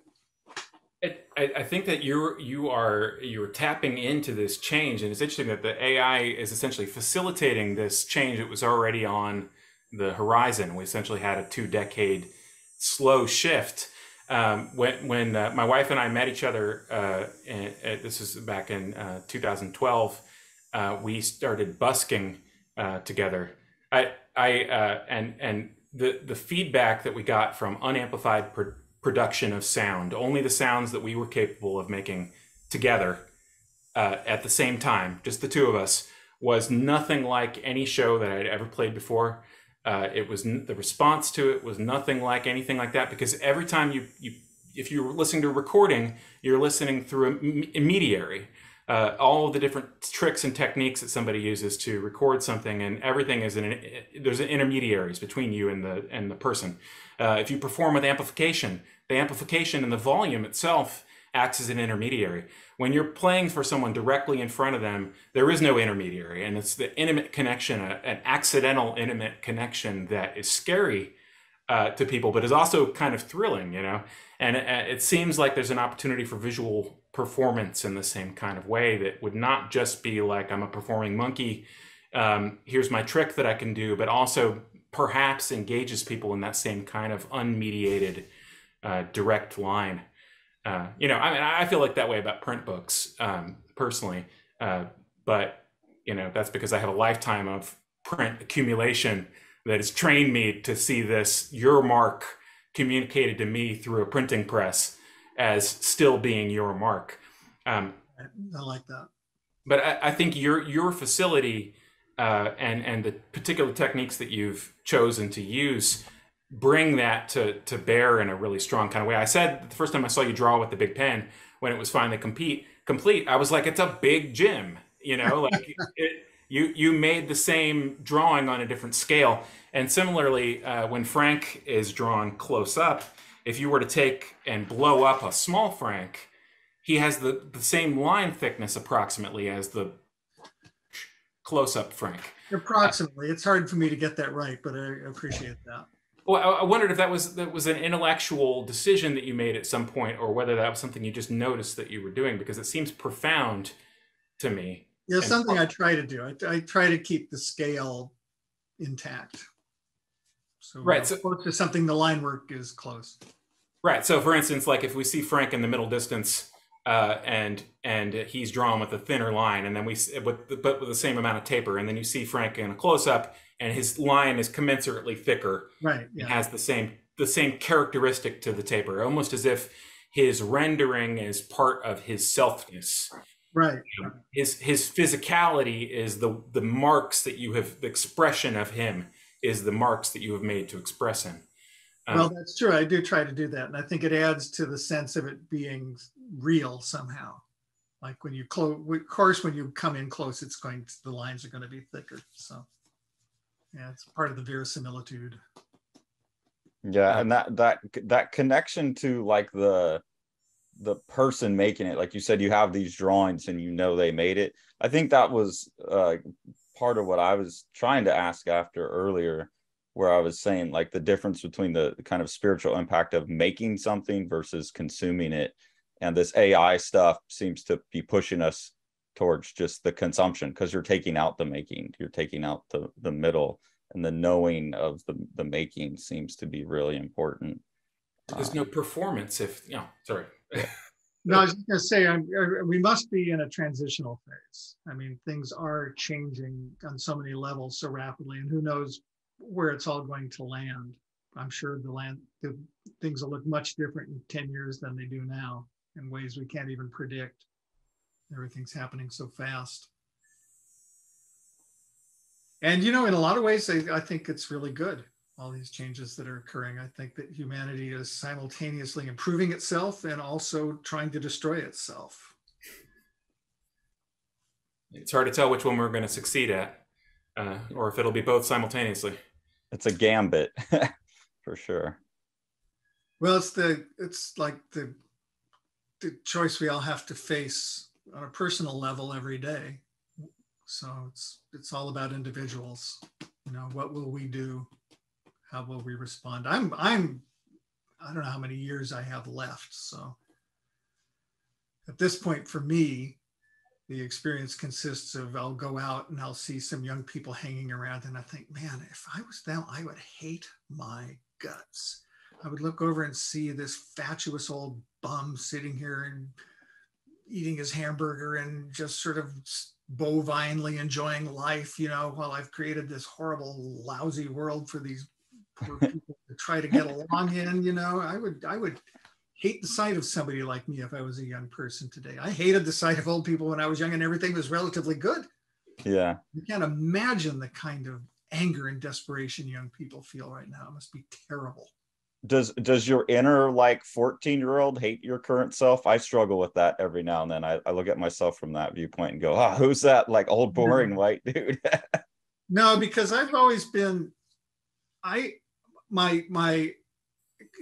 It, I, I think that you you are you're tapping into this change, and it's interesting that the A I is essentially facilitating this change that was already on the horizon. We essentially had a two-decade slow shift. Um, when when uh, my wife and I met each other, uh, and, and this is back in uh, two thousand twelve, uh, we started busking uh, together. I I uh, and and the the feedback that we got from unamplified per production of sound, only the sounds that we were capable of making together uh, at the same time, just the two of us, was nothing like any show that I'd ever played before. Uh, it was n the response to it was nothing like anything like that, because every time you, you if you're listening to a recording, you're listening through a, a mediary, uh, all of the different tricks and techniques that somebody uses to record something, and everything is in an, there's intermediaries between you and the and the person. Uh, if you perform with amplification, the amplification and the volume itself acts as an intermediary. When you're playing for someone directly in front of them, there is no intermediary, and it's the intimate connection, a, an accidental intimate connection that is scary uh, to people, but is also kind of thrilling, you know? And it, it seems like there's an opportunity for visual performance in the same kind of way that would not just be like, I'm a performing monkey, um, here's my trick that I can do, but also perhaps engages people in that same kind of unmediated, uh, direct line. Uh, you know, I mean, I feel like that way about print books, um, personally. Uh, but, you know, that's because I have a lifetime of print accumulation that has trained me to see this, your mark communicated to me through a printing press as still being your mark. Um, I like that. But I, I think your, your facility, Uh, and, and the particular techniques that you've chosen to use bring that to, to bear in a really strong kind of way. I said the first time I saw you draw with the big pen, when it was finally complete, complete, I was like, it's a big gym, you know, like it, you, you made the same drawing on a different scale. And similarly, uh, when Frank is drawn close up, if you were to take and blow up a small Frank, he has the, the same line thickness approximately as the close-up Frank. Approximately. It's hard for me to get that right, but I appreciate that. Well, I wondered if that was that was an intellectual decision that you made at some point, or whether that was something you just noticed that you were doing, because it seems profound to me. Yeah, and something I try to do. I, I try to keep the scale intact. So right, so close to something, the line work is close. Right. So, for instance, like if we see Frank in the middle distance, Uh, and and he's drawn with a thinner line, and then we with, but with the same amount of taper, and then you see Frank in a close up, and his line is commensurately thicker, right? Yeah. And has the same the same characteristic to the taper, almost as if his rendering is part of his selfness, right? His his physicality is the the marks that you have, the expression of him is the marks that you have made to express him. Well, that's true. I do try to do that. And I think it adds to the sense of it being real somehow. Like when you close, of course, when you come in close, it's going to, the lines are going to be thicker. So yeah, it's part of the verisimilitude. Yeah. And that, that, that connection to like the, the person making it, like you said, you have these drawings and you know, they made it. I think that was uh, part of what I was trying to ask after earlier, where I was saying like the difference between the kind of spiritual impact of making something versus consuming it. And this A I stuff seems to be pushing us towards just the consumption, because you're taking out the making, you're taking out the, the middle, and the knowing of the, the making seems to be really important. There's um, no performance if, you know, sorry. No, I was just going to say, I'm, we must be in a transitional phase. I mean, things are changing on so many levels so rapidly, and who knows where it's all going to land. I'm sure the land, the things will look much different in ten years than they do now, in ways we can't even predict. Everything's happening so fast. And, you know, in a lot of ways, I, I think it's really good, all these changes that are occurring. I think that humanity is simultaneously improving itself and also trying to destroy itself. It's hard to tell which one we're going to succeed at. uh, or if it'll be both simultaneously. It's a gambit for sure. Well, it's the it's like the the choice we all have to face on a personal level every day. So it's it's all about individuals. You know, what will we do? How will we respond? I'm I'm I don't know how many years I have left. So at this point, for me, the experience consists of I'll go out and I'll see some young people hanging around, and I think, man, if I was them, I would hate my guts. I would look over and see this fatuous old bum sitting here and eating his hamburger and just sort of bovinely enjoying life, you know, while I've created this horrible, lousy world for these poor people to try to get along in. You know, I would, I would hate the sight of somebody like me if I was a young person today. I hated the sight of old people when I was young and everything was relatively good. Yeah. You can't imagine the kind of anger and desperation young people feel right now. It must be terrible. Does does your inner like fourteen year old hate your current self? I struggle with that every now and then. I, I look at myself from that viewpoint and go, ah, oh, who's that like old boring white dude? No, because I've always been, I my my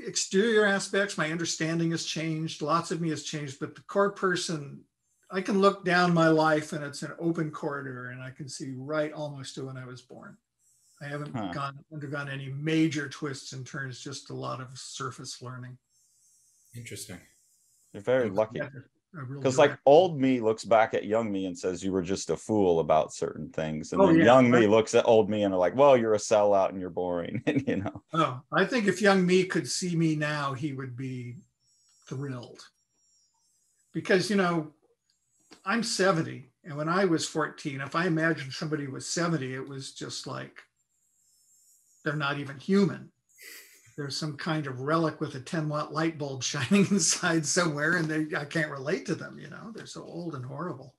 exterior aspects, my understanding has changed. Lots of me has changed, but the core person, I can look down my life and it's an open corridor and I can see right almost to when I was born. I haven't huh. gone, undergone any major twists and turns, just a lot of surface learning. Interesting. You're very lucky. Because like old me looks back at young me and says, you were just a fool about certain things. And oh, then yeah, young right. me looks at old me and are like, well, you're a sellout and you're boring. And you know. Oh, I think if young me could see me now, he would be thrilled. Because, you know, I'm seventy. And when I was fourteen, if I imagined somebody was seventy, it was just like, they're not even human. There's some kind of relic with a ten watt light bulb shining inside somewhere, and they, I can't relate to them, you know, they're so old and horrible.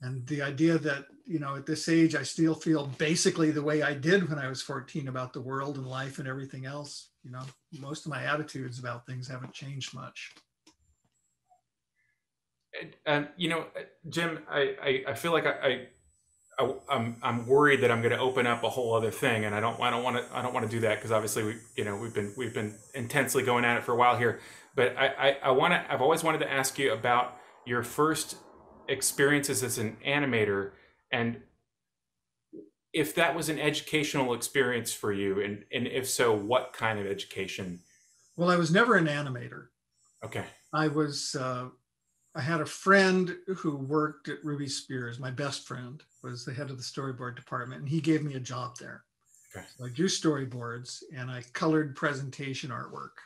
And the idea that, you know, at this age, I still feel basically the way I did when I was fourteen about the world and life and everything else, you know, most of my attitudes about things haven't changed much. And, you know, Jim, I, I, I feel like I, I I, I'm I'm worried that I'm going to open up a whole other thing, and I don't I don't want to I don't want to do that because obviously we you know we've been we've been intensely going at it for a while here. But I I, I want to I've always wanted to ask you about your first experiences as an animator, and if that was an educational experience for you, and and if so, what kind of education? Well, I was never an animator. Okay. I was. Uh... I had a friend who worked at Ruby Spears. My best friend was the head of the storyboard department, and he gave me a job there. Okay. So I drew storyboards and I colored presentation artwork.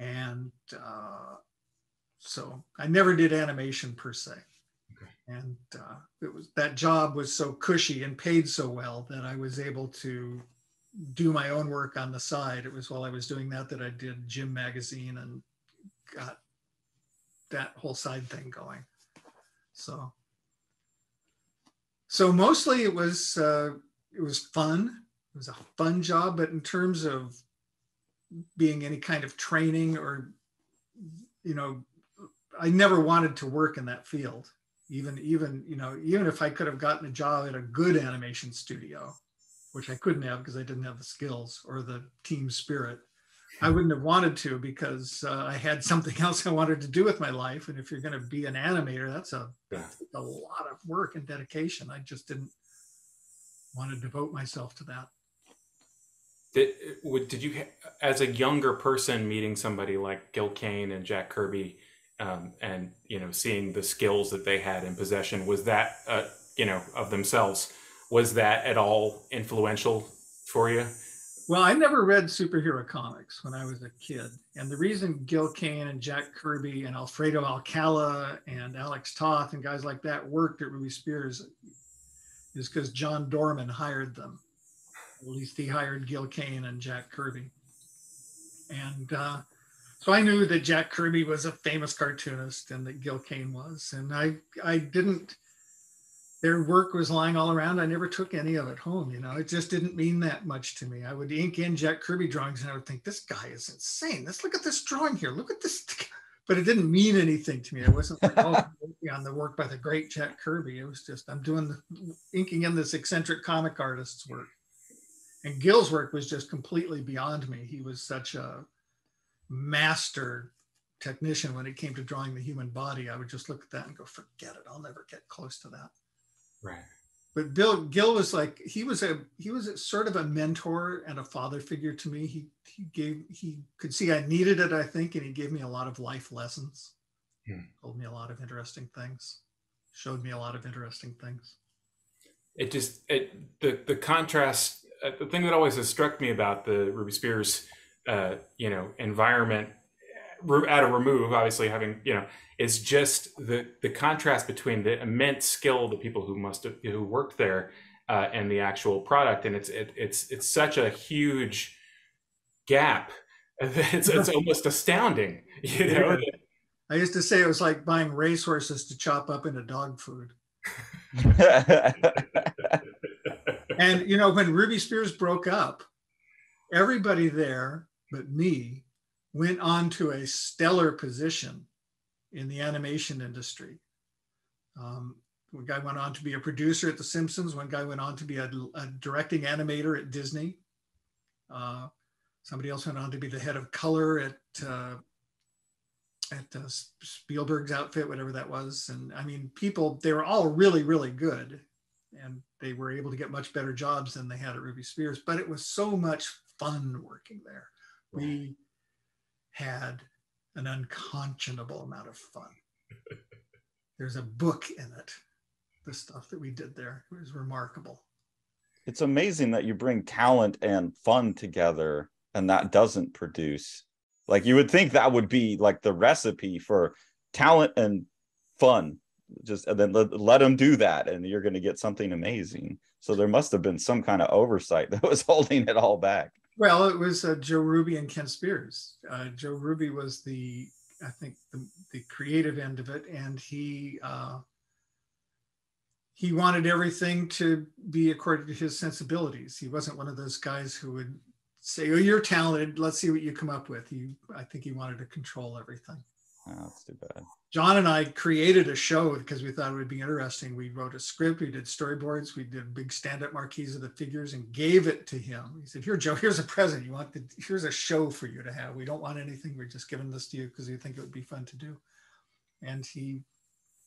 And uh, so I never did animation per se. Okay. And uh, it was, that job was so cushy and paid so well that I was able to do my own work on the side. It was while I was doing that that I did Jim magazine and got that whole side thing going. So, so mostly it was, uh, it was fun. It was a fun job, but in terms of being any kind of training or, you know, I never wanted to work in that field. Even, even, you know, even if I could have gotten a job at a good animation studio, which I couldn't have because I didn't have the skills or the team spirit, I wouldn't have wanted to because uh, I had something else I wanted to do with my life. And if you're going to be an animator, that's a, yeah. a lot of work and dedication. I just didn't want to devote myself to that. Did, did you, as a younger person, meeting somebody like Gil Kane and Jack Kirby um, and, you know, seeing the skills that they had in possession, was that, uh, you know, of themselves, was that at all influential for you? Well, I never read superhero comics when I was a kid. And the reason Gil Kane and Jack Kirby and Alfredo Alcala and Alex Toth and guys like that worked at Ruby Spears is because John Dorman hired them. At least he hired Gil Kane and Jack Kirby. And uh, so I knew that Jack Kirby was a famous cartoonist and that Gil Kane was. And I, I didn't, their work was lying all around. I never took any of it home, you know, it just didn't mean that much to me. I would ink in Jack Kirby drawings and I would think, this guy is insane. Let's look at this drawing here. Look at this. but it didn't mean anything to me. It wasn't like, oh, on the work by the great Jack Kirby. It was just, I'm doing the, inking in this eccentric comic artist's work. And Gil's work was just completely beyond me. He was such a master technician when it came to drawing the human body. I would just look at that and go, forget it. I'll never get close to that. Right. But Bill Gil was like, he was a he was a, sort of a mentor and a father figure to me. He he gave he could see I needed it, I think, and he gave me a lot of life lessons. Hmm. Told me a lot of interesting things. Showed me a lot of interesting things. It just it the the contrast. Uh, the thing that always has struck me about the Ruby Spears, uh, you know, environment at a remove, obviously having, you know, it's just the the contrast between the immense skill of the people who must have, who worked there uh, and the actual product, and it's it, it's it's such a huge gap. It's it's almost astounding, you know. I used to say it was like buying racehorses to chop up into dog food. And you know, when Ruby Spears broke up, everybody there but me went on to a stellar position in the animation industry. Um, one guy went on to be a producer at The Simpsons. One guy went on to be a, a directing animator at Disney. Uh, somebody else went on to be the head of color at uh, at uh, Spielberg's outfit, whatever that was. And I mean, people, they were all really, really good. And they were able to get much better jobs than they had at Ruby Spears, but it was so much fun working there. Right. We had an unconscionable amount of fun. There's a book in it. The stuff that we did there, it was remarkable. It's amazing that you bring talent and fun together and that doesn't produce. Like you would think that would be like the recipe for talent and fun. Just and then let, let them do that and you're going to get something amazing. So there must have been some kind of oversight that was holding it all back. Well, it was uh, Joe Ruby and Ken Spears. Uh, Joe Ruby was the, I think, the, the creative end of it. And he uh, he wanted everything to be according to his sensibilities. He wasn't one of those guys who would say, oh, you're talented. Let's see what you come up with. He, I think he wanted to control everything. Oh, that's too bad. John and I created a show because we thought it would be interesting. We wrote a script, we did storyboards, we did big stand-up marquees of the figures and gave it to him. He said, here, Joe, here's a present. You want the, here's a show for you to have. We don't want anything. We're just giving this to you because we think it would be fun to do. And he,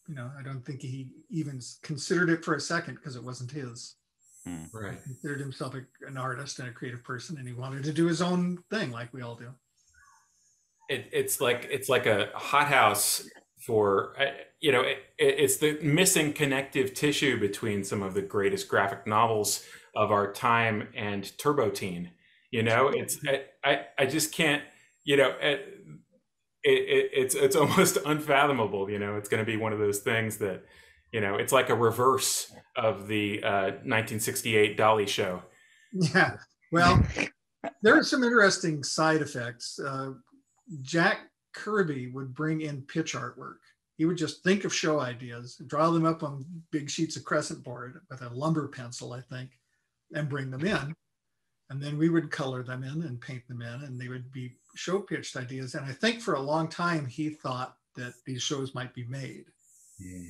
you know, I don't think he even considered it for a second because it wasn't his. Mm, right. He considered himself a, an artist and a creative person, and he wanted to do his own thing like we all do. It, it's like it's like a hothouse for, you know, it, it's the missing connective tissue between some of the greatest graphic novels of our time and Turbo Teen. You know, it's I I just can't, you know, it, it it's it's almost unfathomable. You know, it's going to be one of those things that, you know, it's like a reverse of the uh, nineteen sixty-eight Dali show. Yeah, well, there are some interesting side effects. Uh, Jack Kirby would bring in pitch artwork. He would just think of show ideas, draw them up on big sheets of crescent board with a lumber pencil, I think, and bring them in. And then we would color them in and paint them in, and they would be show pitched ideas. And I think for a long time, he thought that these shows might be made. Yeah.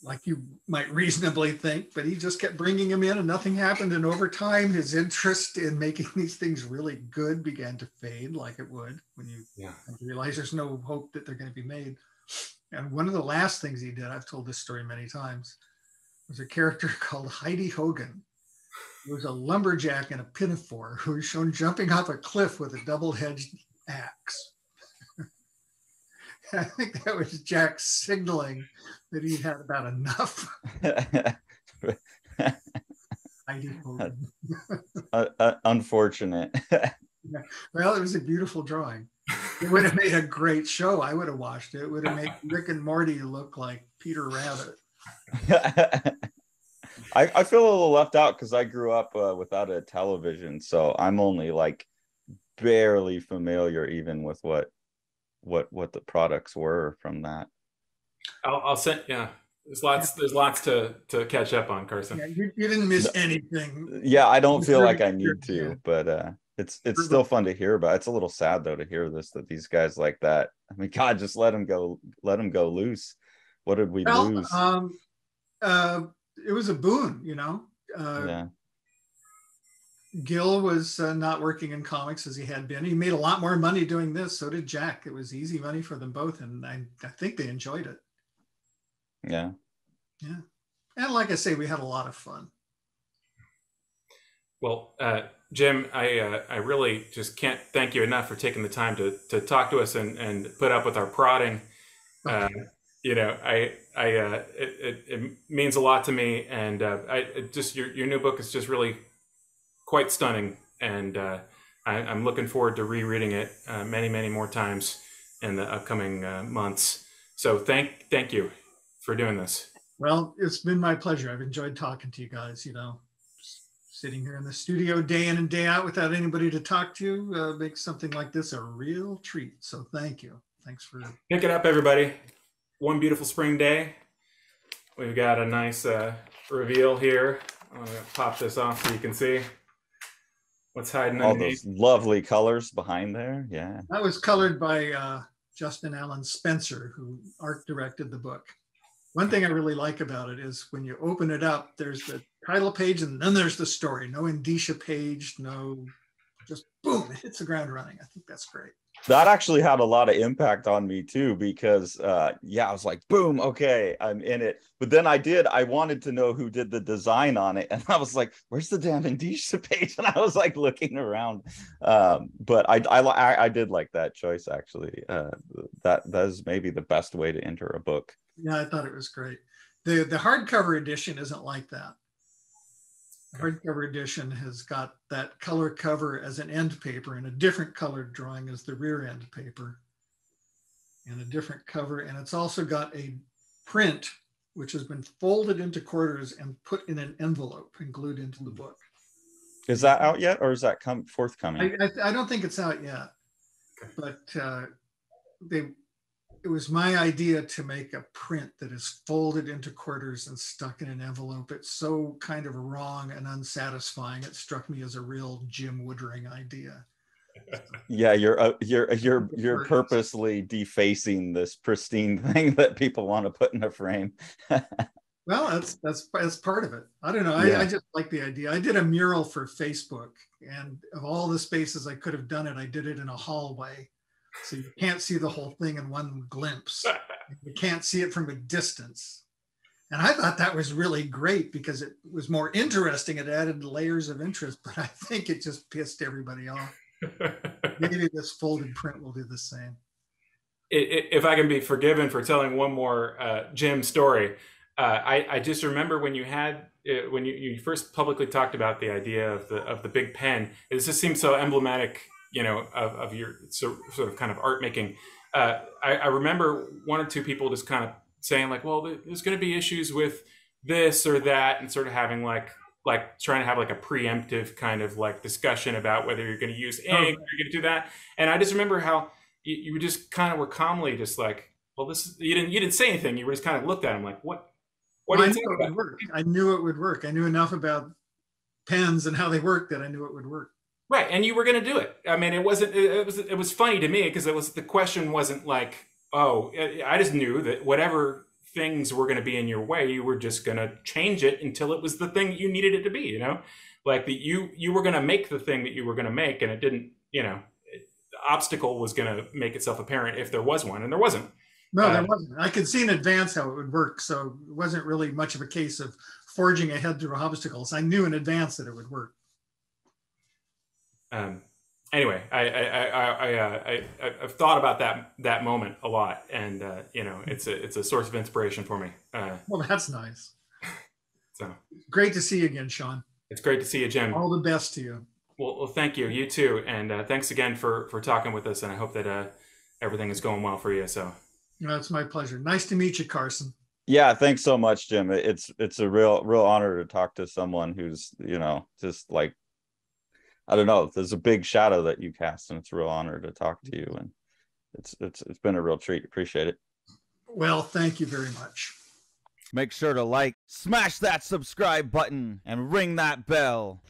Like you might reasonably think, but he just kept bringing them in and nothing happened. And over time, his interest in making these things really good began to fade like it would when you yeah. realize there's no hope that they're going to be made. And one of the last things he did, I've told this story many times, was a character called Heidi Hogan. He was a lumberjack in a pinafore who was shown jumping off a cliff with a double-edged axe. I think that was Jack signaling that he had about enough. I do uh, uh, unfortunate. Yeah. Well, it was a beautiful drawing. It would have made a great show. I would have watched it. It would have made Rick and Morty look like Peter Rabbit. I, I feel a little left out because I grew up uh, without a television, so I'm only like barely familiar even with what what what the products were from that. I'll, I'll send, yeah, there's lots yeah. there's lots to to catch up on, Carson. Yeah, you, you didn't miss no. anything. Yeah, I don't feel like I need to, but uh it's it's still fun to hear about. It's a little sad though to hear this, that these guys like that I mean, God, just let him go, let him go loose. What did we well, lose? Um, uh, it was a boon, you know. Uh, yeah. Gil was uh, not working in comics as he had been. He made a lot more money doing this. So did Jack. It was easy money for them both, and I, I think they enjoyed it. Yeah. Yeah. And like I say, we had a lot of fun. Well, uh, Jim, I uh, I really just can't thank you enough for taking the time to to talk to us and and put up with our prodding. Okay. Uh, you know, I I uh, it, it it means a lot to me, and uh, I it just your your new book is just really quite stunning, and uh, I, I'm looking forward to rereading it uh, many many more times in the upcoming uh, months. So thank thank you for doing this. Well, it's been my pleasure. I've enjoyed talking to you guys. You know, sitting here in the studio day in and day out without anybody to talk to uh, makes something like this a real treat. So thank you. Thanks for pick it up, everybody. One Beautiful Spring Day. We've got a nice uh, reveal here. I'm gonna pop this off so you can see what's hiding all underneath. Those lovely colors behind there. Yeah, that was colored by uh, Justin Allen Spencer, who art directed the book. One thing I really like about it is when you open it up, there's the title page and then there's the story. No indicia page, no, just boom, it hits the ground running. I think that's great. That actually had a lot of impact on me too, because uh, yeah, I was like, boom, okay, I'm in it. But then I did, I wanted to know who did the design on it. And I was like, where's the damn indicia page? And I was like looking around. Um, but I, I, I did like that choice actually. Uh, that, that is maybe the best way to enter a book. Yeah, I thought it was great. The the hardcover edition isn't like that. The hardcover edition has got that color cover as an end paper and a different colored drawing as the rear end paper and a different cover. And it's also got a print, which has been folded into quarters and put in an envelope and glued into the book. Is that out yet, or is that come forthcoming? I, I, I don't think it's out yet, but uh, they... It was my idea to make a print that is folded into quarters and stuck in an envelope. It's so kind of wrong and unsatisfying. It struck me as a real Jim Woodring idea. Yeah, you're uh, you're you're you're purposely defacing this pristine thing that people want to put in a frame. Well, that's that's that's part of it. I don't know. I, yeah. I just like the idea. I did a mural for Facebook, and of all the spaces I could have done it, I did it in a hallway. So you can't see the whole thing in one glimpse. You can't see it from a distance. And I thought that was really great because it was more interesting. It added layers of interest, but I think it just pissed everybody off. Maybe this folded print will do the same. If I can be forgiven for telling one more uh, Jim story, uh, I, I just remember when you had uh, when you, you first publicly talked about the idea of the of the big pen. It just seems so emblematic, you know, of, of your sort of kind of art making. Uh, I, I remember one or two people just kind of saying like, well, there's going to be issues with this or that, and sort of having like, like trying to have like a preemptive kind of like discussion about whether you're going to use ink, oh, or you're going to do that. And I just remember how you, you just kind of were calmly just like, well, this is, you didn't, you didn't say anything. You were just kind of looked at him like, what, what well, do you I knew it would work. I knew it would work. I knew enough about pens and how they work that I knew it would work. Right, and you were going to do it. I mean, it wasn't. It was. It was funny to me because it was. The question wasn't like, "Oh, I just knew that whatever things were going to be in your way, you were just going to change it until it was the thing that you needed it to be." You know, like that you you were going to make the thing that you were going to make, and it didn't. You know, it, the obstacle was going to make itself apparent if there was one, and there wasn't. No, uh, there wasn't. I could see in advance how it would work, so it wasn't really much of a case of forging ahead through obstacles. I knew in advance that it would work. Um, anyway, I, I, I, I, uh, I, I've thought about that, that moment a lot, and, uh, you know, it's a, it's a source of inspiration for me. Uh, well, that's nice. So great to see you again, Sean. It's great to see you, Jim. All the best to you. Well, well thank you. You too. And, uh, thanks again for, for talking with us, and I hope that, uh, everything is going well for you. So, you know, it's my pleasure. Nice to meet you, Carson. Yeah, thanks so much, Jim. It's, it's a real, real honor to talk to someone who's, you know, just like, I don't know, there's a big shadow that you cast, and it's a real honor to talk to you. And it's, it's, it's been a real treat. Appreciate it. Well, thank you very much. Make sure to like, smash that subscribe button, and ring that bell.